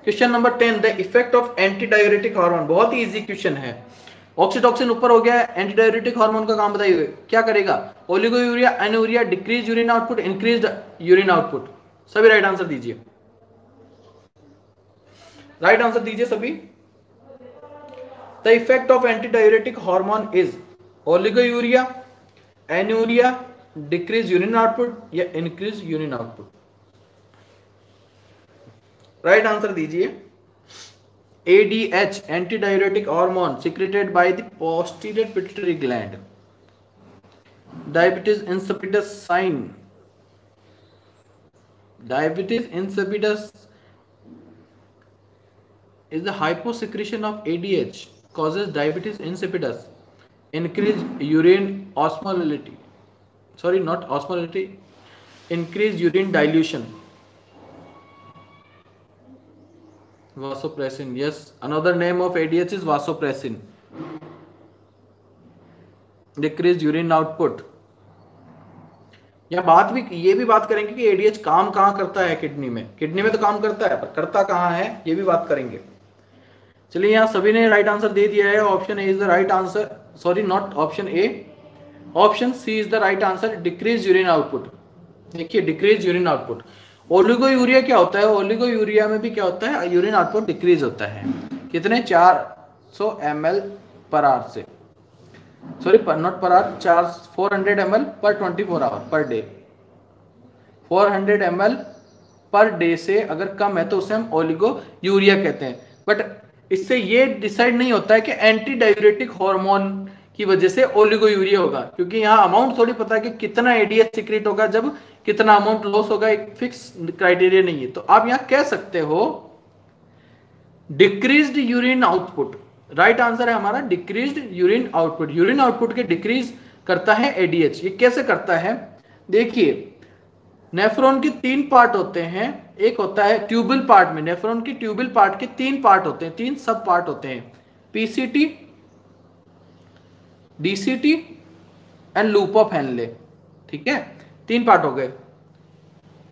Question number ten, the effect of anti diuretic hormone. बहुत ही इजी क्वेश्चन है। ऑक्सीटॉक्सिन ऊपर हो गया, एंटी डायरेटिक हार्मोन का काम बताइए क्या करेगा? Oliguria, anuria, decrease urine output, increase urine output. सभी राइट आंसर दीजिए, राइट आंसर दीजिए सभी। The effect of anti diuretic hormone is oliguria, anuria, decrease urine output या increase urine output. Right answer दीजिए। ADH, anti diuretic hormone secreted by the posterior pituitary gland. Diabetes insipidus sign, diabetes insipidus is the hyposecretion of ADH causes diabetes insipidus, increase urine osmolarity, sorry not osmolarity, increase urine dilution. Vasopressin, yes. Another name of A D H is vasopressin. Decrease urine output. या बात भी ये भी बात करेंगे कि ADH काम कहाँ करता है किडनी में. किडनी में तो काम करता है पर करता कहाँ है ये भी बात करेंगे. चलिए यहाँ सभी ने राइट आंसर दे दिया है. Option A is the right answer. Sorry not option A, option C is the right answer. Decrease urine output. देखिए decrease urine output. Oliguria क्या होता है? ओलिगो यूरिया में भी क्या होता है? यूरिन आउटपुट डिक्रीज होता है. कितने? चार सौ एम एल पर आवर से. सॉरी नॉट पर आवर, चार four hundred M L per twenty four hour per day. Four hundred M L per day से अगर कम है तो उसे हम ओलिगो यूरिया कहते हैं. बट इससे ये डिसाइड नहीं होता है कि एंटी डाययूरेटिक हार्मोन की वजह से ओलिगो यूरिया होगा, क्योंकि यहाँ अमाउंट थोड़ी पता है कि कितना एडीएच सिक्रेट होगा जब कितना अमाउंट लॉस होगा. एक फिक्स क्राइटेरिया नहीं है. तो आप यहाँ कह सकते हो decreased urine output. Right right answer है हमारा decreased urine output. Urine output के डिक्रीज करता है एडीएच. ये कैसे करता है? देखिए नेफ्रॉन के तीन पार्ट होते हैं. एक होता है ट्यूबल पार्ट में, नेफ्रॉन के ट्यूबल पार्ट के तीन पार्ट होते हैं, तीन सब पार्ट होते हैं. PCT, DCT and loop of Henle. ठीक है, तीन पार्ट हो गए.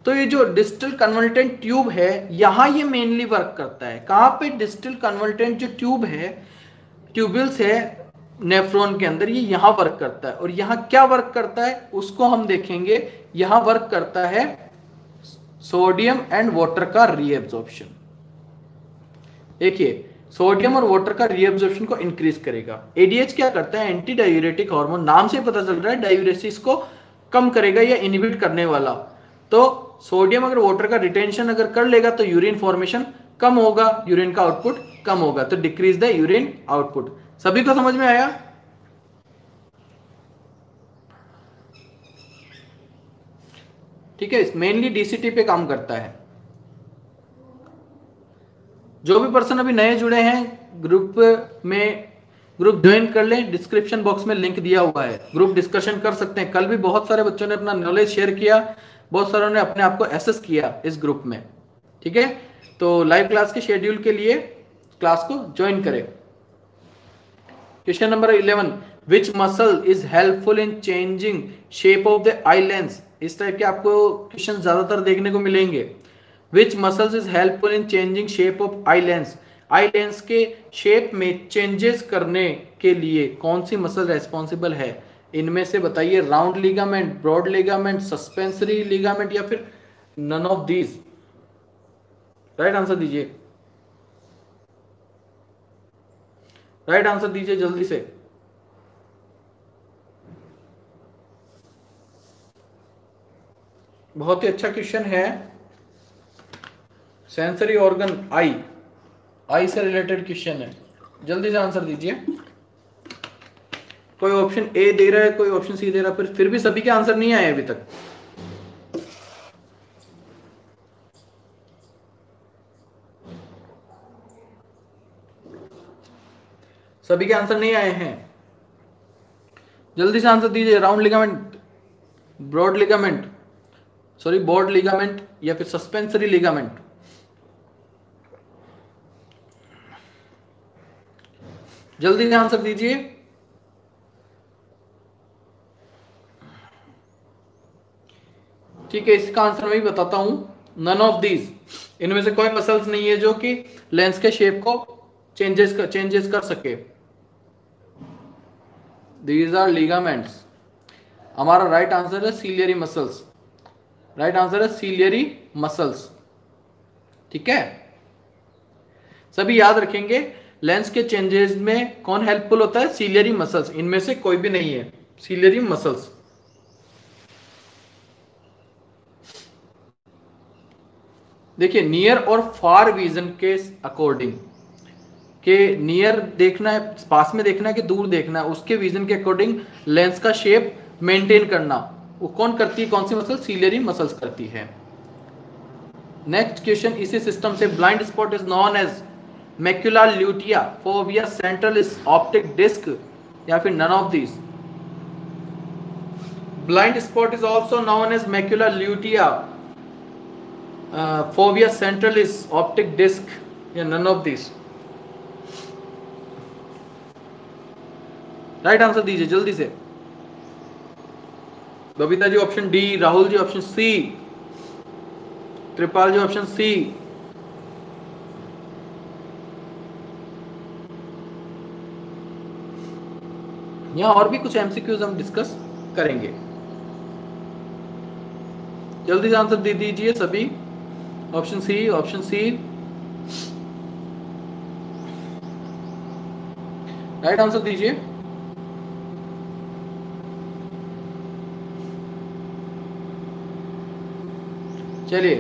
तो ये जो डिस्टल कन्वर्टेंट ट्यूब है यहाँ ये मेनली वर्क करता है. कहाँ पे? डिस्टल कन्वर्टेंट जो ट्यूब है, ट्यूब्यूल्स है नेफ्रॉन के अंदर, ये यहाँ वर्क करता है. और यहाँ क्या वर्क करता है उसको हम देखेंगे. यहाँ वर्क करता है सोडियम एंड वाटर का रीएब्जॉर्प्शन. देखिए सोडियम और वाटर का रीएब्जॉर्प्शन को इंक्रीज करेगा. एडीएच क्या करता है? एंटी डायूरेटिक हार्मोन, नाम से पता चल रहा है डायूरेसिस को कम करेगा या इनहिबिट करने वाला. तो सोडियम अगर वाटर का रिटेंशन अगर कर लेगा तो यूरिन फॉर्मेशन कम होगा, यूरिन का आउटपुट कम होगा. तो डिक्रीज द यूरिन आउटपुट. सभी को समझ में आया? ठीक है, मेनली डीसीटी पे काम करता है. जो भी पर्सन अभी नए जुड़े हैं ग्रुप में, ग्रुप ज्वाइन कर लें. डिस्क्रिप्शन बॉक्स में लिंक दिया हुआ है, ग्रुप डिस्कशन कर सकते हैं. कल भी बहुत सारे बच्चों ने अपना नॉलेज शेयर किया, बहुत सारों ने अपने आप को एसेस किया इस ग्रुप में. ठीक है, तो लाइव क्लास के शेड्यूल के लिए क्लास को ज्वाइन करें. Question number eleven, which muscle is helpful in changing shape of the eye lens. इस टाइप के आपको क्वेश्चन ज्यादातर देखने को मिलेंगे. Which muscle is helpful in changing shape of eye lens. Eye lens के शेप में चेंजेस करने के लिए कौन सी मसल रेस्पॉन्सिबल है? इनमें से बताइए. Round ligament, broad ligament, suspensory ligament या फिर none of these. Right answer दीजिए, राइट आंसर दीजिए जल्दी से. बहुत ही अच्छा क्वेश्चन है. सेंसरी ऑर्गन आई, आई से रिलेटेड क्वेश्चन है. जल्दी से आंसर दीजिए. कोई ऑप्शन ए दे रहा है, कोई ऑप्शन सी दे रहा है, पर फिर भी सभी के आंसर नहीं आए अभी तक. सभी के आंसर नहीं आए हैं. जल्दी से आंसर दीजिए. Round ligament, broad ligament, sorry broad ligament या फिर सस्पेंसरी लिगामेंट. जल्दी से आंसर दीजिए. ठीक है, इसका आंसर मैं भी बताता हूं. None of these. इनमें से कोई मसल्स नहीं है जो कि लेंस के शेप को चेंजेस कर चेंजेस कर सके. These are ligaments. हमारा राइट आंसर है सीलियरी मसल्स. राइट आंसर है सीलियरी मसल्स. ठीक है, सभी याद रखेंगे. लेंस के चेंजेस में कौन हेल्पफुल होता है? Ciliary muscles. इनमें से कोई भी नहीं है. Ciliary muscles. देखिए नियर और फार विजन के अकॉर्डिंग, के नियर देखना है, पास में देखना है कि दूर देखना है, उसके विजन के अकॉर्डिंग लेंस का शेप मेंटेन करना वो कौन करती है? कौन सी मसल? सीलियरी मसल्स करती है. नेक्स्ट क्वेश्चन इसी सिस्टम से, blind spot is known as macula lutea, fovea central optic disc या फिर none of these. Blind spot is also known as macula lutea, uh, fovea centralis, optic disc. Yeah, none of these. Right answer दीजिए जल्दी से. Babita ji option D, Rahul ji option C, Tripal ji option सी. यहां और भी कुछ MCQs हम डिस्कस करेंगे. जल्दी से आंसर दे दीजिए सभी. Option C, option C. Right answer दीजिए. चलिए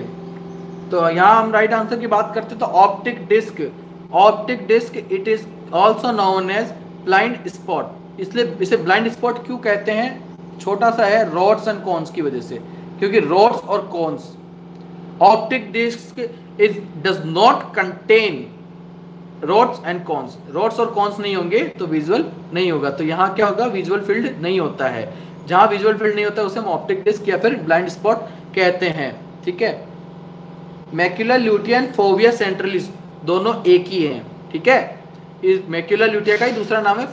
तो यहाँ हम राइट आंसर की बात करते तो optic disc, optic disc it is also known as blind spot. इसलिए इसे ब्लाइंड स्पॉट क्यों कहते हैं? छोटा सा है रोड्स एंड कोन्स की वजह से, क्योंकि रोड्स और cones optic disc is does not contain rods and cones. Rods और कोन्स नहीं होंगे तो विजुअल नहीं होगा. तो यहाँ क्या होगा? विजुअल फील्ड नहीं होता है. जहाँ विजुअल फील्ड नहीं होता है उसे हम ऑप्टिक डिस्क या फिर ब्लाइंड स्पॉट कहते हैं. ठीक है. Macula lutea and fovea centralis दोनों एक ही हैं. ठीक है. इस मैक्यूला ल्यूटिया का ही दूसरा नाम है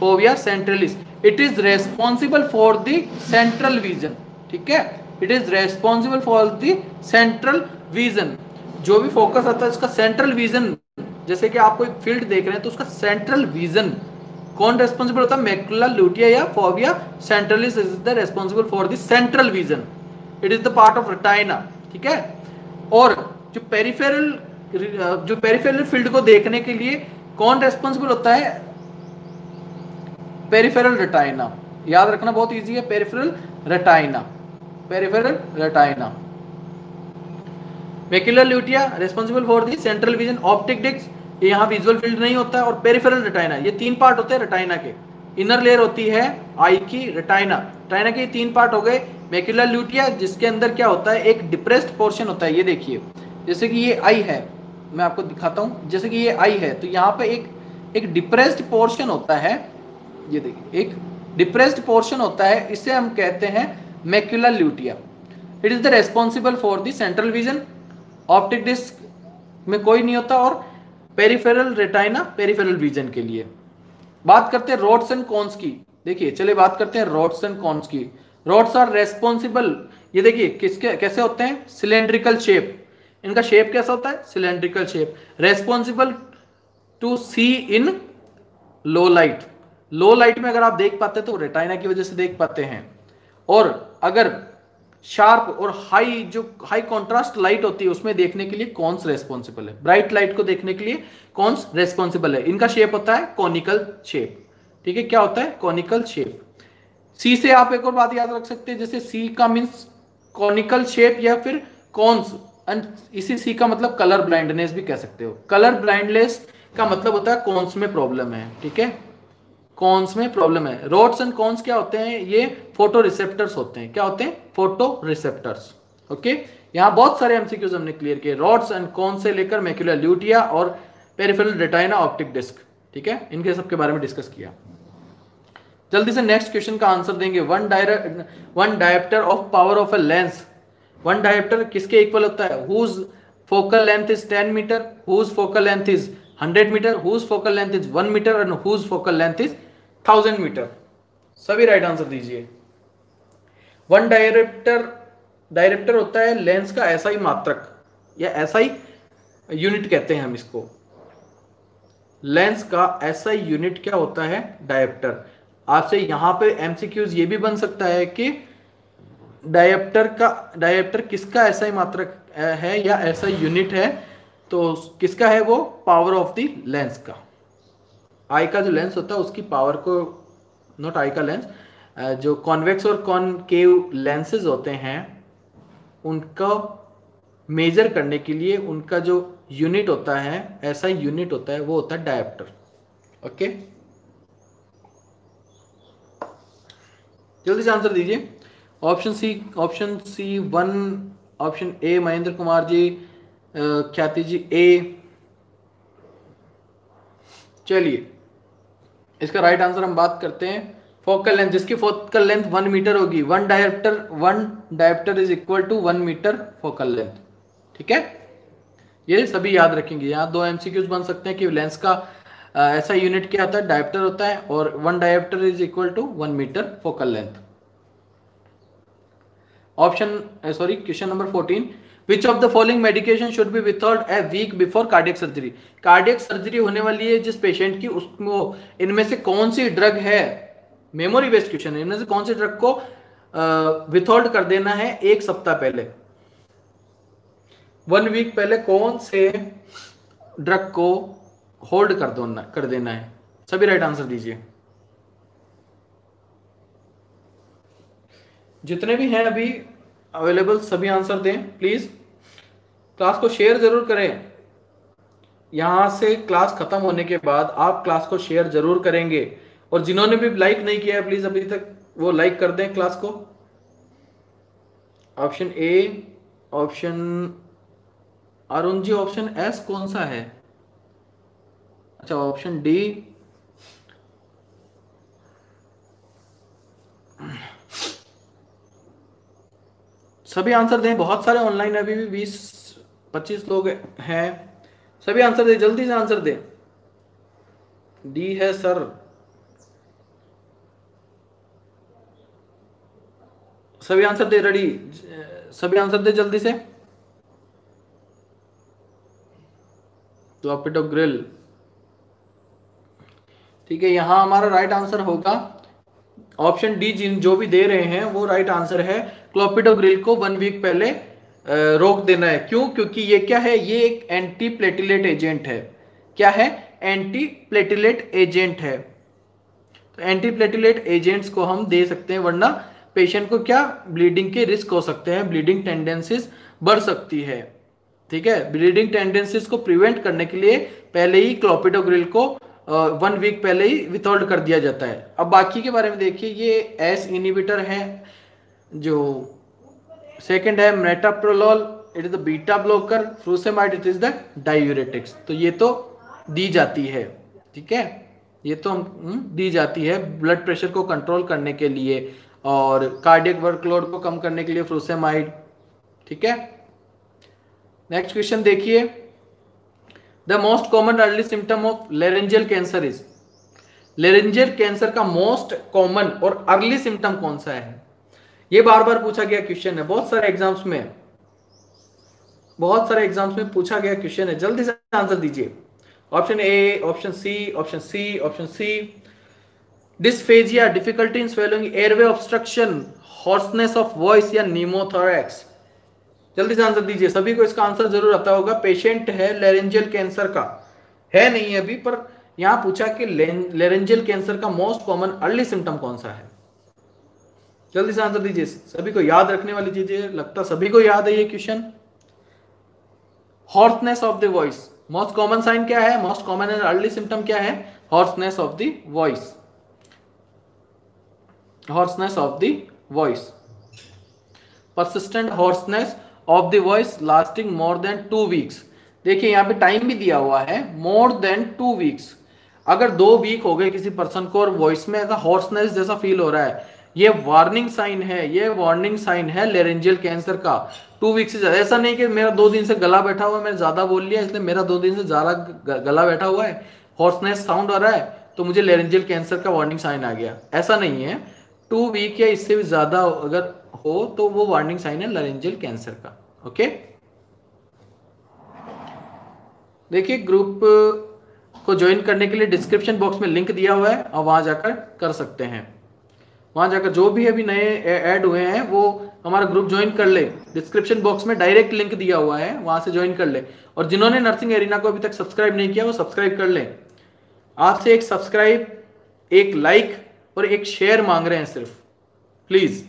fovea centralis. It is responsible for the central vision. ठीक है. It is responsible for the central vision. जो भी फोकस आता है उसका सेंट्रल विजन, जैसे कि आपको एक फील्ड देख रहे हैं तो उसका सेंट्रल विजन कौन रेस्पॉन्सिबल होता है? मैक्यूला ल्यूटिया या fovea centralis is the responsible for the central vision. It is the part of retina. ठीक है. और जो पेरिफेरल जो पेरिफेरल फील्ड को देखने के लिए कौन रेस्पॉन्सिबल होता है? Peripheral retina. याद रखना बहुत इजी है. Peripheral retina, peripheral retina. Macular lutea responsible for the central vision. Optic disc यहाँ विजुअल फील्ड नहीं होता है. और पेरिफेरल रेटिना, ये तीन पार्ट होते हैं रेटिना के. इनर लेयर होती है आई की, रेटिना. रेटिना के तीन पार्ट हो गए. मैक्यूला ल्यूटिया जिसके अंदर क्या होता है? एक डिप्रेस्ड पोर्शन होता है. ये देखिए, जैसे कि ये आई है, मैं आपको दिखाता हूँ. जैसे कि ये आई है तो यहाँ पे एक एक डिप्रेस्ड पोर्शन होता है. ये देखिए, एक डिप्रेस्ड पोर्शन होता है. इसे हम कहते हैं macula lutea. It is the responsible for the central vision. Optic disc में कोई नहीं होता. और पेरिफेरल रेटिना पेरिफेरल विजन के लिए. बात करते हैं रोड्स एंड कोन्स की. देखिए चले बात करते हैं रोड्स एंड कोन्स की. रोड्स आर रेस्पॉन्सिबल, ये देखिए किसके कैसे होते हैं? Cylindrical shape. इनका शेप कैसा होता है? Cylindrical shape. Responsible to see in low light. Low light में अगर आप देख पाते तो रेटिना की वजह से देख पाते हैं. और अगर शार्प और हाई जो हाई कॉन्ट्रास्ट लाइट होती है उसमें देखने के लिए कॉन्स रेस्पॉन्सिबल है. ब्राइट लाइट को देखने के लिए कॉन्स रेस्पॉन्सिबल है. इनका शेप होता है कॉनिकल शेप. ठीक है. क्या होता है? Conical shape. सी से आप एक और बात याद रख सकते हैं. जैसे सी का मीन्स कॉनिकल शेप या फिर कॉन्स. एंड इसी सी का मतलब कलर ब्लाइंडनेस भी कह सकते हो. कलर ब्लाइंडनेस का मतलब होता है कॉन्स में प्रॉब्लम है. ठीक है. कॉन्स में प्रॉब्लम है. रोड्स एंड कॉन्स क्या होते हैं? ये फोटो रिसेप्टर्स होते हैं. क्या होते हैं? Photo receptors. ओके. यहाँ बहुत सारे एमसीक्यूज हमने क्लियर किए. रोड्स एंड कॉन्स से लेकर मैक्यूला ल्यूटिया और पेरिफेरल रेटिना, ऑप्टिक डिस्क. ठीक है. इनके सबके बारे में डिस्कस किया. जल्दी से नेक्स्ट क्वेश्चन का आंसर देंगे. वन डायर one dioptre of power of a lens. One dioptre किसके इक्वल होता है? Whose focal length is ten metre, whose focal length is hundred metre, whose focal length is one metre and whose focal length is thousand metre. सभी right answer दीजिए. One dioptre dioptre होता है lens का SI मात्रक या SI unit कहते हैं हम इसको. लेंस का एसआई यूनिट क्या होता है? डायरेप्टर. आपसे यहां पे एमसीक्यूज ये भी बन सकता है कि डायरेप्टर का डायरेप्टर किसका एसआई मात्रक है या एसआई यूनिट है. तो किसका है? वो पावर ऑफ द लेंस का. आई का जो लेंस होता है उसकी पावर को, नॉट आई का लेंस, जो कॉन्वेक्स और कॉनकेव लेंसेज होते हैं उनका मेजर करने के लिए उनका जो यूनिट होता है, ऐसा यूनिट होता है, वो होता है डायप्टर. ओके. जल्दी से आंसर दीजिए. Option C, option C one, option A Mahendra Kumar ji, Khyati ji ए. चलिए इसका राइट आंसर हम बात करते हैं फोकल लेंथ, जिसकी फोकल लेंथ वन मीटर होगी, one dioptre one dioptre is equal to one metre focal length. ठीक है, ये सभी याद रखेंगे। यहाँ दो एमसीक्यूज बन सकते हैं कि लेंस का आ, ऐसा यूनिट क्या होता है, डायप्टर होता है, और one dioptre is equal to one metre focal length. Option sorry question number fourteen, Which of the following medication should be withheld a week before cardiac surgery? Cardiac surgery होने वाली है जिस पेशेंट की, उसको इनमें से कौन सी ड्रग है, मेमोरी बेस्ड क्वेश्चन है, इनमें से कौन सी ड्रग को विथहोल्ड कर देना है एक सप्ताह पहले, वन वीक पहले कौन से ड्रग को होल्ड कर देना कर देना है। सभी राइट आंसर दीजिए। जितने भी हैं अभी अवेलेबल सभी आंसर दें प्लीज। क्लास को शेयर जरूर करें, यहाँ से क्लास खत्म होने के बाद आप क्लास को शेयर जरूर करेंगे, और जिन्होंने भी लाइक नहीं किया है प्लीज अभी तक वो लाइक कर दें क्लास को। Option A, option Arun ji, option S कौन सा है, अच्छा ऑप्शन डी। सभी आंसर दें, बहुत सारे ऑनलाइन अभी भी बीस पच्चीस लोग हैं, सभी आंसर दें, जल्दी से आंसर दें। डी है सर, सभी आंसर दे, रेडी, सभी आंसर दे जल्दी से। तो आप पिटो ग्रिल, ठीक है, यहां हमारा राइट आंसर होगा ऑप्शन डी। जिन जो भी दे रहे हैं वो राइट आंसर है, क्लोपिडोग्रिल को वन वीक पहले रोक देना है। क्यों? क्योंकि ये क्या है, ये एक एंटी प्लेटिलेट एजेंट है। क्या है? एंटी प्लेटिलेट एजेंट है। तो एंटी प्लेटिलेट एजेंट्स को हम दे सकते हैं, वरना पेशेंट को क्या, ब्लीडिंग के रिस्क हो सकते हैं, ब्लीडिंग टेंडेंसीज बढ़ सकती है। ठीक है, ब्लीडिंग टेंडेंसीज को प्रिवेंट करने के लिए पहले ही क्लोपिडोग्रिल को वन uh, वीक पहले ही विथहोल्ड कर दिया जाता है। अब बाकी के बारे में देखिए, ये एस इनिबिटर है, जो सेकंड है मेटाप्रोलोल, it is the beta blocker, frusemide it is the diuretics. तो ये तो दी जाती है, ठीक है, ये तो हम दी जाती है ब्लड प्रेशर को कंट्रोल करने के लिए और कार्डियक वर्कलोड को कम करने के लिए, फ्रूसेमाइड। ठीक है, नेक्स्ट क्वेश्चन देखिए, the most common early symptom of laryngeal cancer is, laryngeal cancer का मोस्ट कॉमन और अर्ली सिम्टम कौन सा है? ये बार बार पूछा गया क्वेश्चन है, बहुत सारे एग्जाम्स में, बहुत सारे एग्जाम्स में पूछा गया क्वेश्चन है, जल्दी से आंसर दीजिए। Option A, option C, option C, option C. Dysphagia, difficulty in swelling, airway obstruction, hoarseness of voice या न्यूमोथोरैक्स। जल्दी से आंसर दीजिए, सभी को इसका आंसर जरूर आता होगा। पेशेंट है लेरेंजियल कैंसर का, है नहीं अभी, पर यहां पूछा कि लेरेंजियल कैंसर का मोस्ट कॉमन अर्ली सिम्टम कौन सा है, जल्दी से आंसर दीजिए। सभी को याद रखने वाली चीज है, लगता सभी को याद है ये question. Hoarseness of the voice, most common sign क्या है, most common and early symptom क्या है, hoarseness of the voice, hoarseness of the voice, persistent hoarseness of the voice lasting more than two weeks. देखिए यहाँ पे time भी दिया हुआ है, मोर देन टू वीक्स। अगर दो वीक हो गए किसी पर्सन को और वॉइस में ऐसा हॉर्सनेस जैसा फील हो रहा है, ये वार्निंग साइन है, ये वार्निंग साइन है लेरेंजियल कैंसर का। टू वीक्स से ऐसा नहीं कि मेरा दो दिन से गला बैठा हुआ है, मैंने ज्यादा बोल लिया इसलिए मेरा दो दिन से ज्यादा गला बैठा हुआ है, हॉर्सनेस साउंड आ रहा है, तो मुझे लेरेंजियल कैंसर का वार्निंग साइन आ गया, ऐसा नहीं है। टू वीक या इससे भी ज्यादा अगर हो तो वो वार्निंग साइन है लेरेंजियल कैंसर का। ओके, देखिए ग्रुप को ज्वाइन करने के लिए डिस्क्रिप्शन बॉक्स में लिंक दिया हुआ है, और वहां जाकर कर सकते हैं, वहां जाकर जो भी अभी नए ऐड हुए हैं वो हमारा ग्रुप ज्वाइन कर ले। डिस्क्रिप्शन बॉक्स में डायरेक्ट लिंक दिया हुआ है, वहां से ज्वाइन कर ले। और जिन्होंने नर्सिंग एरिना को अभी तक सब्सक्राइब नहीं किया वो सब्सक्राइब कर ले। आपसे एक सब्सक्राइब, एक लाइक और एक शेयर मांग रहे हैं सिर्फ, प्लीज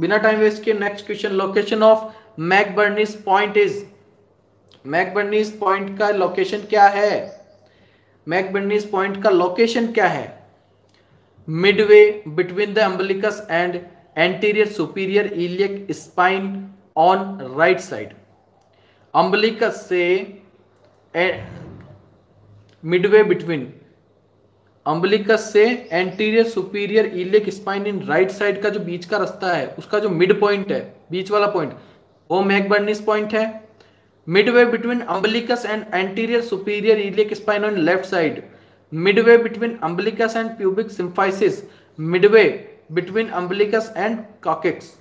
बिना टाइम वेस्ट किए। Next question, location of McBurney's point is, McBurney's point का लोकेशन क्या है, मैकबर्नीज पॉइंट का लोकेशन क्या है? Midway between the umbilicus and anterior superior iliac spine on right side. Umbilicus से मिडवे बिटवीन, अम्बिलिकस से anterior superior iliac spine in right side का जो बीच का रास्ता है, उसका जो मिड पॉइंट है, बीच वाला पॉइंट, वो मैकबर्नीस पॉइंट है। Midway between umbilicus and anterior superior iliac spine on left side, midway between umbilicus and pubic symphysis, midway between umbilicus and coccyx.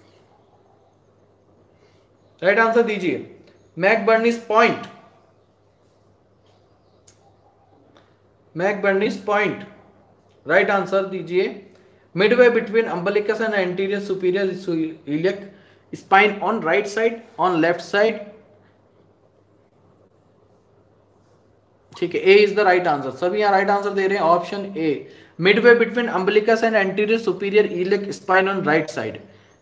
Right answer दीजिए, McBurney's point, McBurney's point. Right answer दीजिए, midway between umbilicus and anterior superior iliac spine on right side, on left side. ठीक है, A is the right answer. सभी यहाँ right answer दे रहे हैं, option A, Midway between umbilicus and anterior superior iliac spine on right side.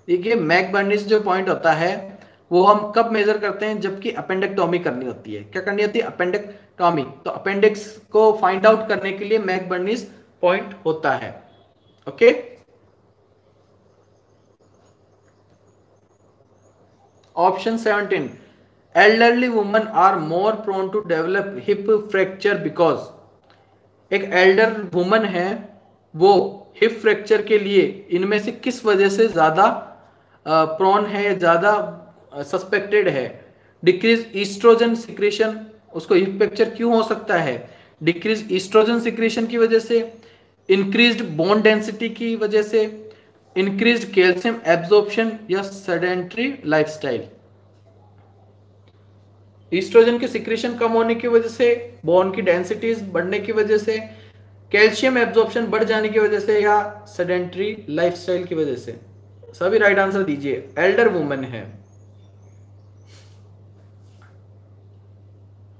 देखिए, McBurney's जो point होता है वो हम कब मेजर करते हैं, जबकि अपेंडेक्टोमी करनी होती है। क्या करनी होती है? अपेंडेक्टोमी। तो अपेंडिक्स को फाइंड आउट करने के लिए मैकबर्नीस पॉइंट होता है। Okay, option seventeen, elderly woman are more prone to develop hip fracture because. एक एल्डर वुमन है, वो हिप फ्रैक्चर के लिए इनमें से किस वजह से ज्यादा प्रोन है या ज्यादा सस्पेक्टेड है? डिक्रीज ईस्ट्रोजन सिक्रेशन, उसको हिप फ्रैक्चर क्यों हो सकता है? डिक्रीज ईस्ट्रोजन सिक्रेशन की वजह से, इंक्रीज्ड बोन डेंसिटी की वजह से, इंक्रीज्ड कैल्शियम एब्जॉर्प्शन या सेडेंटरी लाइफस्टाइल। ईस्ट्रोजन के सिक्रेशन कम होने की वजह से, बोन की डेंसिटीज बढ़ने की वजह से, कैल्शियम एब्जॉर्प्शन बढ़ जाने की वजह से, या सेडेंटरी लाइफस्टाइल की वजह से। सभी राइट आंसर दीजिए, एल्डर वुमेन है।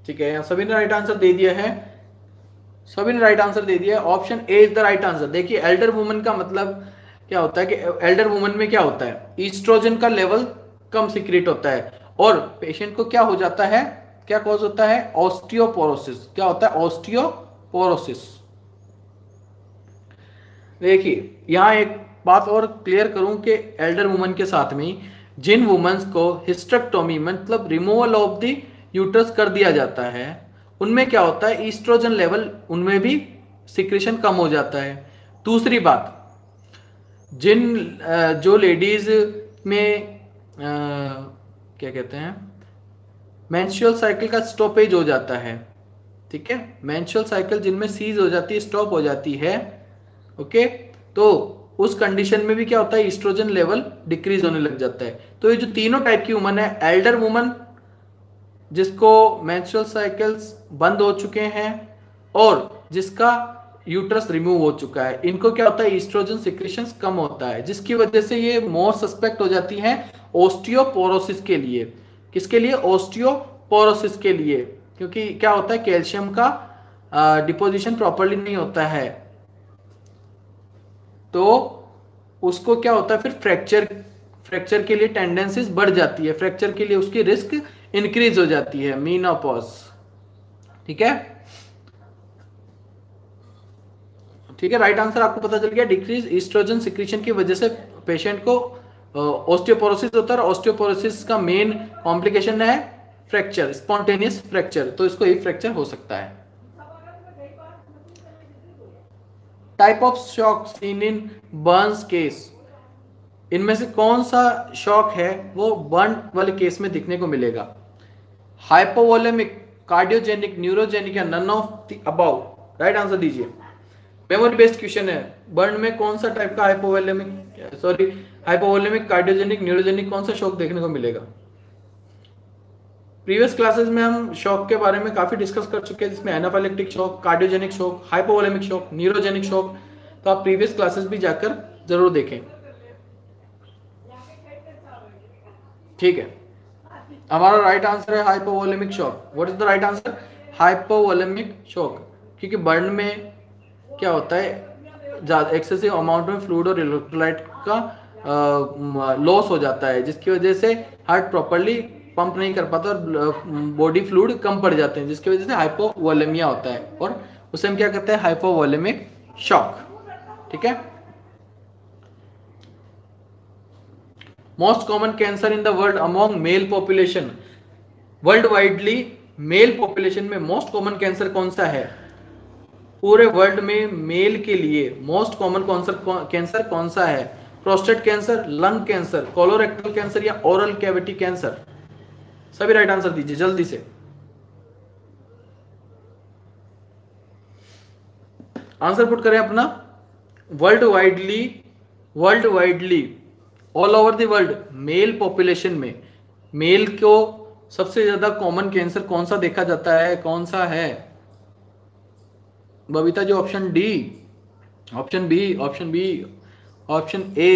ठीक है, सभी ने राइट आंसर दे दिया है, सभी ने राइट आंसर दे दिया है, option A is the right answer. देखिए, एल्डर वुमेन का मतलब क्या होता है कि एल्डर वुमेन में क्या होता है, ईस्ट्रोजन का लेवल कम सीक्रेट होता है और पेशेंट को क्या हो जाता है, क्या कॉज होता है, ऑस्टियोपोरोसिस। क्या होता है? ऑस्टियोपोरोसिस। देखिए, यहाँ एक बात और क्लियर करूं कि एल्डर वुमेन के साथ में जिन वुमेन्स को हिस्टेरेक्टोमी मतलब रिमूवल ऑफ द यूट्रस कर दिया जाता है, उनमें क्या होता है, ईस्ट्रोजन लेवल उनमें भी सिक्रेशन कम हो जाता है। दूसरी बात, जिन जो लेडीज में आ, क्या कहते हैं, मेंस्ट्रुअल साइकिल का स्टॉपेज हो जाता है, ठीक है, मेंस्ट्रुअल साइकिल जिनमें सीज हो जाती है, स्टॉप हो जाती है, ओके, तो उस कंडीशन में भी क्या होता है, ईस्ट्रोजन लेवल डिक्रीज होने लग जाता है। तो ये जो तीनों टाइप की वुमन है, एल्डर वुमन जिसको मेंस्ट्रुअल साइकिल्स बंद हो चुके हैं और जिसका यूट्रस रिमूव हो चुका है, इनको क्या होता है, ईस्ट्रोजन सिक्रेशंस कम होता है, जिसकी वजह से ये मोर सस्पेक्ट हो जाती हैं ऑस्टियोपोरोसिस के लिए। किसके लिए? ऑस्टियोपोरोसिस के लिए, क्योंकि क्या होता है, कैल्शियम का डिपोजिशन प्रॉपर्ली नहीं होता है, तो उसको क्या होता है, फिर फ्रैक्चर फ्रैक्चर के लिए टेंडेंसीज बढ़ जाती है, फ्रैक्चर के लिए उसकी रिस्क इंक्रीज हो जाती है, मीनोपॉज। ठीक है, ठीक है, राइट आंसर आपको पता चल गया, डिक्रीज ईस्ट्रोजन सिक्रीशन की वजह से पेशेंट को ऑस्टियोपोरोसिस होता है। ऑस्टियोपोरोसिस का मेन कॉम्प्लिकेशन है फ्रैक्चर, स्पॉन्टेनियस फ्रैक्चर, तो इसको एक फ्रैक्चर हो सकता है। Type of shock seen in burns case, इनमें से कौन सा शॉक है वो बर्न वाले केस में दिखने को मिलेगा? हाइपोवोलेमिक, कार्डियोजेनिक, न्यूरोजेनिक या none of the about. Right answer दीजिए, मेमोरी बेस्ड क्वेश्चन है। बर्न में कौन सा टाइप का hypovolemic, sorry hypovolemic, cardiogenic, neurogenic कौन सा शॉक देखने को मिलेगा? प्रीवियस क्लासेस में हम शॉक के बारे में काफी डिस्कस कर चुके हैं, जिसमें anaphylactic shock, cardiogenic shock, हाइपोवोलेमिक शॉक, neurogenic shock, तो आप प्रीवियस क्लासेस भी जाकर जरूर देखें। ठीक है, हमारा राइट आंसर है हाइपोवोलेमिक शॉक। What is the right answer? हाइपोवोलेमिक शॉक, क्योंकि बर्न में क्या होता है, एक्सेसिव अमाउंट में फ्लूइड और इलेक्ट्रोलाइट का लॉस हो जाता है, जिसकी वजह से हार्ट प्रॉपर्ली पंप नहीं कर पाता और बॉडी फ्लूइड कम पड़ जाते हैं, जिसकी वजह से हाइपोवोलेमिया होता है और उसे हम क्या कहते हैं, हाइपोवोलेमिक शॉक। ठीक है, most common cancer in the world among male population, world widely male population में मोस्ट कॉमन कैंसर कौन सा है? पूरे वर्ल्ड में मेल के लिए मोस्ट कॉमन कैंसर कौन सा है? Prostate cancer, lung cancer, colorectal cancer या ओरल कैविटी कैंसर? सभी राइट आंसर दीजिए जल्दी से। आंसर पुट करें अपना। World widely world widely all over the world male population में मेल को सबसे ज्यादा कॉमन कैंसर कौन सा देखा जाता है? कौन सा है Babita ji? Option D, option B, option B, option A,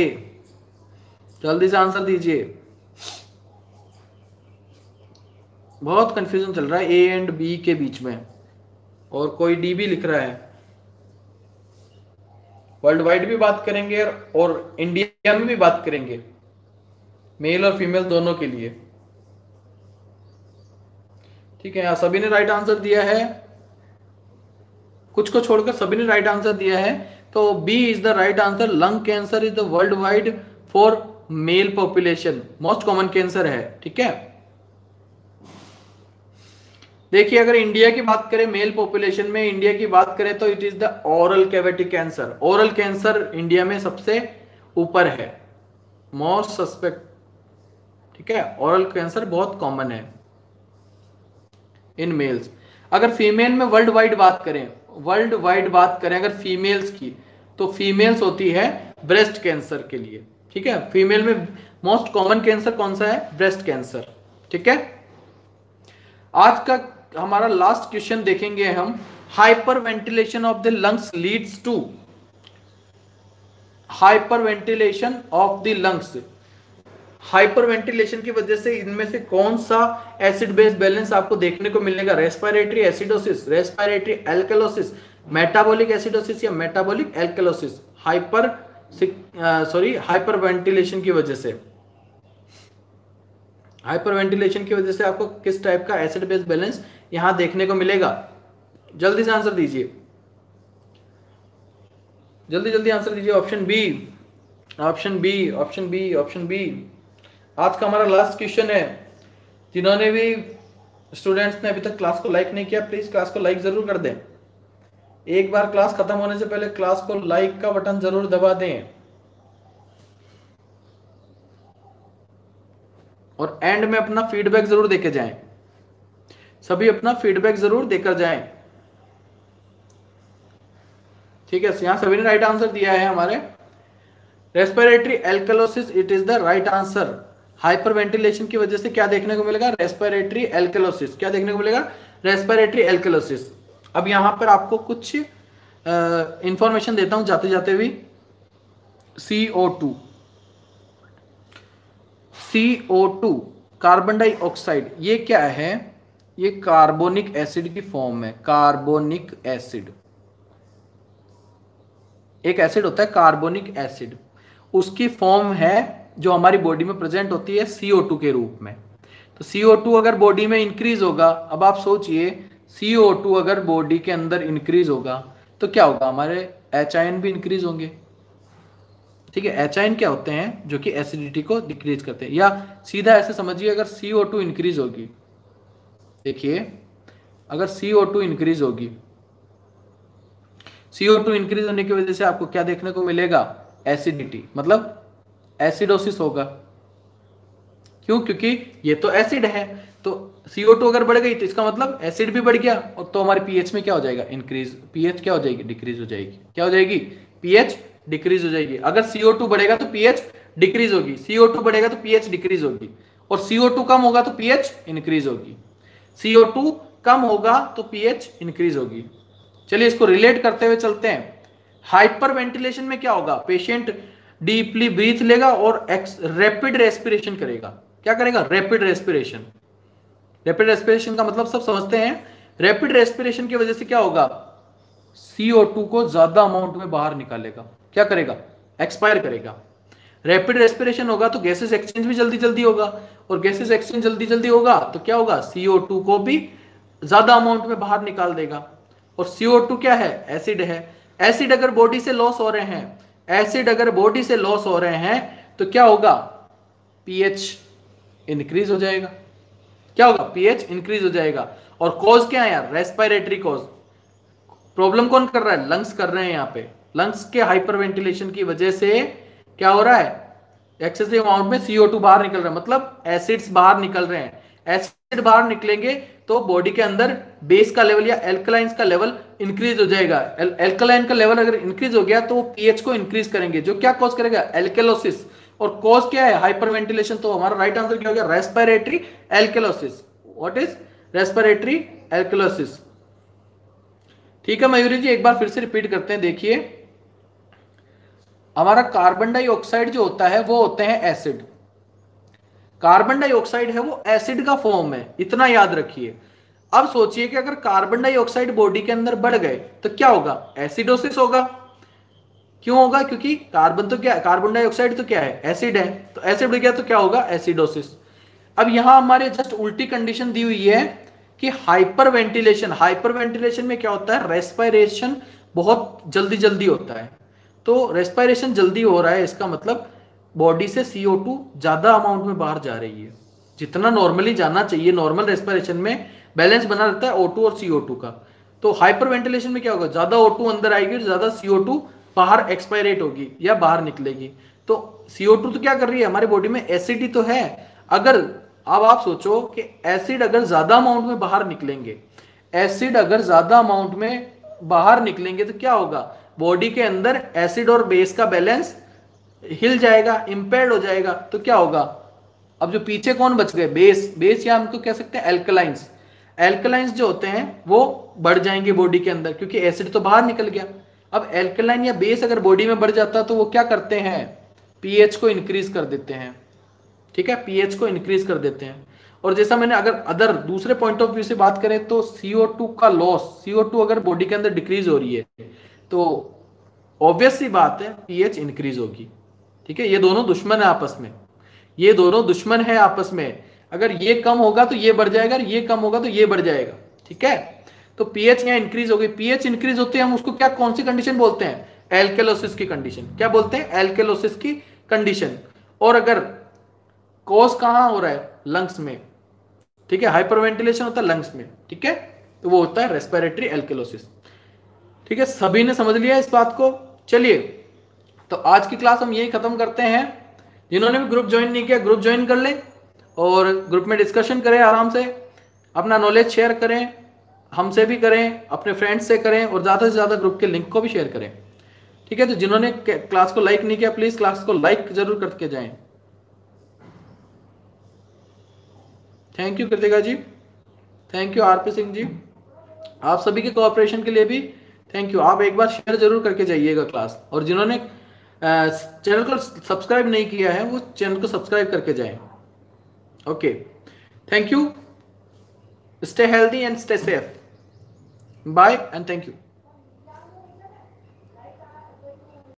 जल्दी से आंसर दीजिए। बहुत कंफ्यूजन चल रहा है ए एंड बी के बीच में, और कोई डी भी लिख रहा है। वर्ल्ड वाइड भी बात करेंगे और इंडिया में भी बात करेंगे, मेल और फीमेल दोनों के लिए। ठीक है, सभी ने राइट आंसर दिया है, कुछ को छोड़कर सभी ने राइट आंसर दिया है। तो B is the right answer. Lung cancer is the world wide for male population most common cancer है। ठीक है, देखिए अगर इंडिया की बात करें, मेल पॉपुलेशन में इंडिया की बात करें तो it is the oral cavity cancer. Oral cancer India में सबसे ऊपर है, मोस्ट सस्पेक्ट। ठीक है, ओरल कैंसर बहुत कॉमन है इन मेल्स। अगर फीमेल में वर्ल्ड वाइड बात करें, वर्ल्ड वाइड बात करें अगर फीमेल्स की, तो फीमेल्स होती है ब्रेस्ट कैंसर के लिए। ठीक है, फीमेल में मोस्ट कॉमन कैंसर कौन सा है? Breast cancer. ठीक है, आज का हमारा लास्ट क्वेश्चन देखेंगे हम। Hyperventilation of the lungs leads to, hyperventilation of the lungs, hyperventilation की वजह से इनमें से कौन सा एसिड बेस बैलेंस आपको देखने को मिलेगा? Respiratory acidosis, respiratory alkalosis, metabolic acidosis या metabolic alkalosis? Hyper sorry hyperventilation की वजह से, हाइपर वेंटिलेशन की वजह से आपको किस टाइप का एसिड बेस बैलेंस यहां देखने को मिलेगा? जल्दी से आंसर दीजिए, जल्दी जल्दी आंसर दीजिए। Option B, option B, option B, option B. आज का हमारा लास्ट क्वेश्चन है। जिन्होंने भी स्टूडेंट्स ने अभी तक क्लास को लाइक नहीं किया, प्लीज क्लास को लाइक जरूर कर दें। एक बार क्लास खत्म होने से पहले क्लास को लाइक का बटन जरूर दबा दें। और एंड में अपना फीडबैक जरूर देके जाएं, सभी अपना फीडबैक जरूर देकर जाएं। ठीक है, यहां सभी ने राइट आंसर दिया है हमारे। Respiratory alkalosis it is the right answer. Hyperventilation की वजह से क्या देखने को मिलेगा? Respiratory alkalosis. क्या देखने को मिलेगा? Respiratory alkalosis. अब यहां पर आपको कुछ इंफॉर्मेशन देता हूं जाते जाते भी। C O two, C O two carbon dioxide, ये क्या है? ये कार्बोनिक एसिड की फॉर्म है। कार्बोनिक एसिड एक एसिड होता है, कार्बोनिक एसिड, उसकी फॉर्म है जो हमारी बॉडी में प्रेजेंट होती है सी ओ टू के रूप में। तो सी ओ टू अगर बॉडी में इंक्रीज होगा, अब आप सोचिए सी ओ टू अगर बॉडी के अंदर इंक्रीज होगा तो क्या होगा? हमारे एच आई एन भी इंक्रीज होंगे। ठीक है, एच आई एन क्या होते हैं? जो कि एसिडिटी को डिक्रीज करते हैं। या सीधा ऐसे समझिए, अगर सी ओ टू इंक्रीज होगी, देखिए अगर सी ओ टू इंक्रीज होगी, सी ओ टू इंक्रीज होने की वजह से आपको क्या देखने को मिलेगा? एसिडिटी, मतलब एसिडोसिस होगा। क्यों? क्योंकि ये तो एसिड है, तो सी ओ टू अगर बढ़ गई तो इसका मतलब एसिड भी बढ़ गया, और तो हमारे पीएच में क्या हो जाएगा? इंक्रीज। पीएच क्या हो जाएगी? डिक्रीज हो जाएगी। क्या हो जाएगी? पीएच डिक्रीज हो जाएगी। अगर सी ओ टू बढ़ेगा तो पीएच डिक्रीज होगी, सी ओ टू बढ़ेगा तो पीएच डिक्रीज होगी, और सी ओ टू कम होगा तो पीएच इंक्रीज होगी। सी ओ टू कम होगा तो पीएच इंक्रीज होगी। चलिए इसको रिलेट करते हुए चलते हैं। हाइपर वेंटिलेशन में क्या होगा? पेशेंट डीपली ब्रीथ लेगा और रैपिड रेस्पिरेशन करेगा। क्या करेगा? Rapid respiration. रैपिड रेस्पिरेशन का मतलब सब समझते हैं। रैपिड रेस्पिरेशन की वजह से क्या होगा? सी ओ टू को ज्यादा अमाउंट में बाहर निकालेगा। क्या करेगा? एक्सपायर करेगा। रैपिड रेस्पिरेशन होगा तो गैसेस एक्सचेंज भी जल्दी जल्दी होगा, और गैसेस एक्सचेंज जल्दी जल्दी होगा तो क्या होगा? सी ओ टू को भी ज्यादा अमाउंट में बाहर निकाल देगा। और सी ओ टू क्या है? एसिड है। एसिड अगर बॉडी से लॉस हो रहे हैं, एसिड अगर बॉडी से लॉस हो रहे हैं तो क्या होगा? पीएच इंक्रीज हो जाएगा। क्या होगा? पीएच इंक्रीज हो जाएगा। और कॉज क्या है यार? Respiratory cause. प्रॉब्लम कौन कर रहा है? लंग्स कर रहे हैं। यहाँ पे लंग्स के हाइपरवेंटिलेशन की वजह से क्या हो रहा है? एक्सेसिव अमाउंट में सी ओ टू बाहर निकल रहा है, मतलब एसिड्स बाहर निकल रहे हैं। एसिड बाहर निकलेंगे तो बॉडी के अंदर बेस का लेवल या एल्कलाइंस का लेवल इंक्रीज हो जाएगा। एल्कलाइन का लेवल अगर इंक्रीज हो गया तो वो पीएच को इंक्रीज करेंगे, जो क्या कॉज करेगा? एल्केलोसिस। और कॉज क्या है? हाइपरवेंटिलेशन। तो हमारा राइट आंसर क्या हो गया? Respiratory alkalosis. What is respiratory alkalosis? ठीक है मयूरी जी, एक बार फिर से रिपीट करते हैं। देखिए हमारा कार्बन डाइऑक्साइड जो होता है वो होते हैं एसिड। कार्बन डाइऑक्साइड है वो एसिड का फॉर्म है, इतना याद रखिए। अब सोचिए कि अगर कार्बन डाइऑक्साइड बॉडी के अंदर बढ़ गए तो क्या होगा? एसिडोसिस होगा। क्यों होगा? क्योंकि कार्बन तो क्या है, कार्बन डाइऑक्साइड तो क्या है, एसिड है। तो एसिड हो गया तो क्या होगा? एसिडोसिस। अब यहां हमारे जस्ट उल्टी कंडीशन दी हुई है कि हाइपरवेंटिलेशन, हाइपरवेंटिलेशन में क्या होता है? रेस्पिरेशन बहुत जल्दी जल्दी होता है। तो रेस्पिरेशन जल्दी हो रहा है, इसका मतलब बॉडी से सी ओ टू ज्यादा अमाउंट में बाहर जा रही है जितना नॉर्मली जाना चाहिए। नॉर्मल रेस्पिरेशन में बैलेंस बना रहता है ओ टू और सी ओ टू का। तो हाइपरवेंटिलेशन में क्या होगा? ज्यादा ओ टू अंदर आएगी और ज्यादा सी ओ टू बाहर एक्सपायरेट होगी या बाहर निकलेगी। तो सी ओ टू तो क्या कर रही है? हमारी बॉडी में एसिड ही तो है। अगर अब आप सोचो कि एसिड अगर ज्यादा अमाउंट में बाहर निकलेंगे, एसिड अगर ज्यादा अमाउंट में बाहर निकलेंगे तो क्या होगा? बॉडी के अंदर एसिड और बेस का बैलेंस हिल जाएगा, इम्पेयर्ड हो जाएगा। तो क्या होगा? अब जो पीछे कौन बच गए? बेस। बेस या हमको कह सकते हैं एल्कलाइंस। एल्कलाइंस जो होते हैं वो बढ़ जाएंगे बॉडी के अंदर, क्योंकि एसिड तो बाहर निकल गया। अब एल्कलाइन या बेस अगर बॉडी में बढ़ जाता तो वो क्या करते हैं? पीएच को इंक्रीज कर देते हैं। ठीक है, पीएच को इंक्रीज कर देते हैं। और जैसा मैंने अगर अदर दूसरे पॉइंट ऑफ व्यू से बात करें तो सी ओ टू का लॉस, सी ओ टू अगर बॉडी के अंदर डिक्रीज हो रही है तो ऑब्वियस सी बात है पीएच इंक्रीज होगी। ठीक है, ये दोनों दुश्मन है आपस में, ये दोनों दुश्मन है आपस में। अगर ये कम होगा तो ये बढ़ जाएगा, ये कम होगा तो ये बढ़ जाएगा। ठीक है, तो पीएच यहाँ इंक्रीज हो गई। पीएच इंक्रीज होते हैं हम उसको क्या, कौन सी कंडीशन बोलते हैं? एल्केलोसिस की कंडीशन। क्या बोलते हैं? एल्केलोसिस की कंडीशन। और अगर कॉज कहाँ हो रहा है? लंग्स में। ठीक है, हाइपरवेंटिलेशन होता है लंग्स में। ठीक है, तो वो होता है रेस्पिरेटरी एल्केलोसिस। ठीक है, सभी ने समझ लिया इस बात को। चलिए तो आज की क्लास हम यही खत्म करते हैं। जिन्होंने भी ग्रुप ज्वाइन नहीं किया ग्रुप ज्वाइन कर लें और ग्रुप में डिस्कशन करें, आराम से अपना नॉलेज शेयर करें, हमसे भी करें, अपने फ्रेंड्स से करें और ज़्यादा से ज़्यादा ग्रुप के लिंक को भी शेयर करें। ठीक है, तो जिन्होंने क्लास को लाइक नहीं किया प्लीज़ क्लास को लाइक जरूर करके जाएं। Thank you Kritika ji, thank you RP Singh ji, आप सभी के कोऑपरेशन के लिए भी थैंक यू। आप एक बार शेयर जरूर करके जाइएगा क्लास, और जिन्होंने चैनल को सब्सक्राइब नहीं किया है वो चैनल को सब्सक्राइब करके जाएं। Okay, thank you, stay healthy and stay safe, bye and thank you.